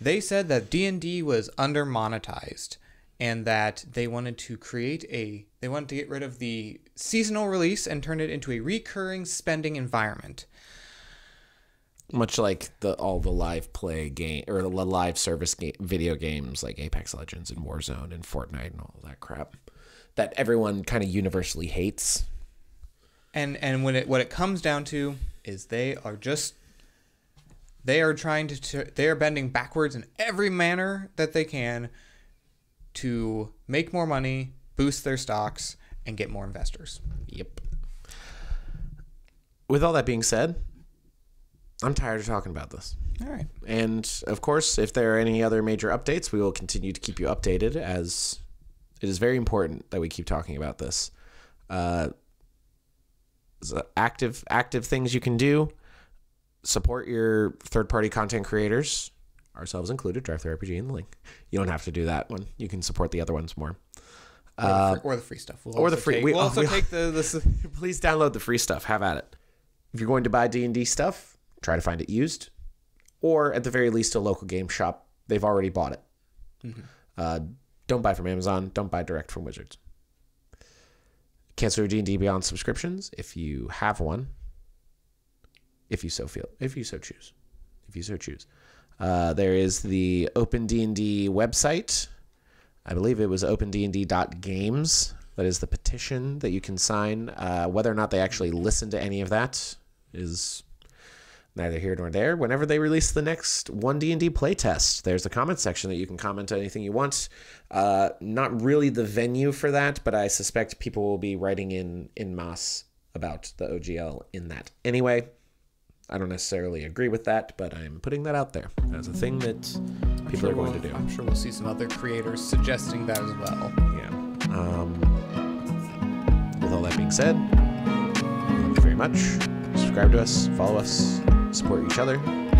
They said that D&D was under monetized and that they wanted to get rid of the seasonal release and turn it into a recurring spending environment. Much like all the live play game or the live service game, video games like Apex Legends and Warzone and Fortnite and all that crap that everyone kind of universally hates. And what it comes down to is they are bending backwards in every manner that they can to make more money, boost their stocks, and get more investors. Yep. With all that being said, I'm tired of talking about this. All right. And, of course, if there are any other major updates, we will continue to keep you updated, as it is very important that we keep talking about this. Active things you can do. Support your third-party content creators, ourselves included, DriveThruRPG and the link. You don't have to do that one. You can support the other ones more. Or the free stuff. Please download the free stuff. Have at it. If you're going to buy D&D stuff, try to find it used, or at the very least a local game shop. They've already bought it. Don't buy from Amazon. Don't buy direct from Wizards. Cancel your D&D Beyond subscriptions if you have one, if you so feel, if you so choose, if you so choose. There is the Open D&D website. I believe it was opendnd.games. That is the petition that you can sign. Whether or not they actually listen to any of that is neither here nor there. Whenever they release the next One D&D playtest, there's the comment section that you can comment on anything you want. Not really the venue for that, but I suspect people will be writing in mass about the OGL in that. Anyway, I don't necessarily agree with that, but I'm putting that out there as a thing that people are going to do. I'm sure we'll see some other creators suggesting that as well. Yeah. With all that being said, thank you very much. Subscribe to us, follow us, support each other.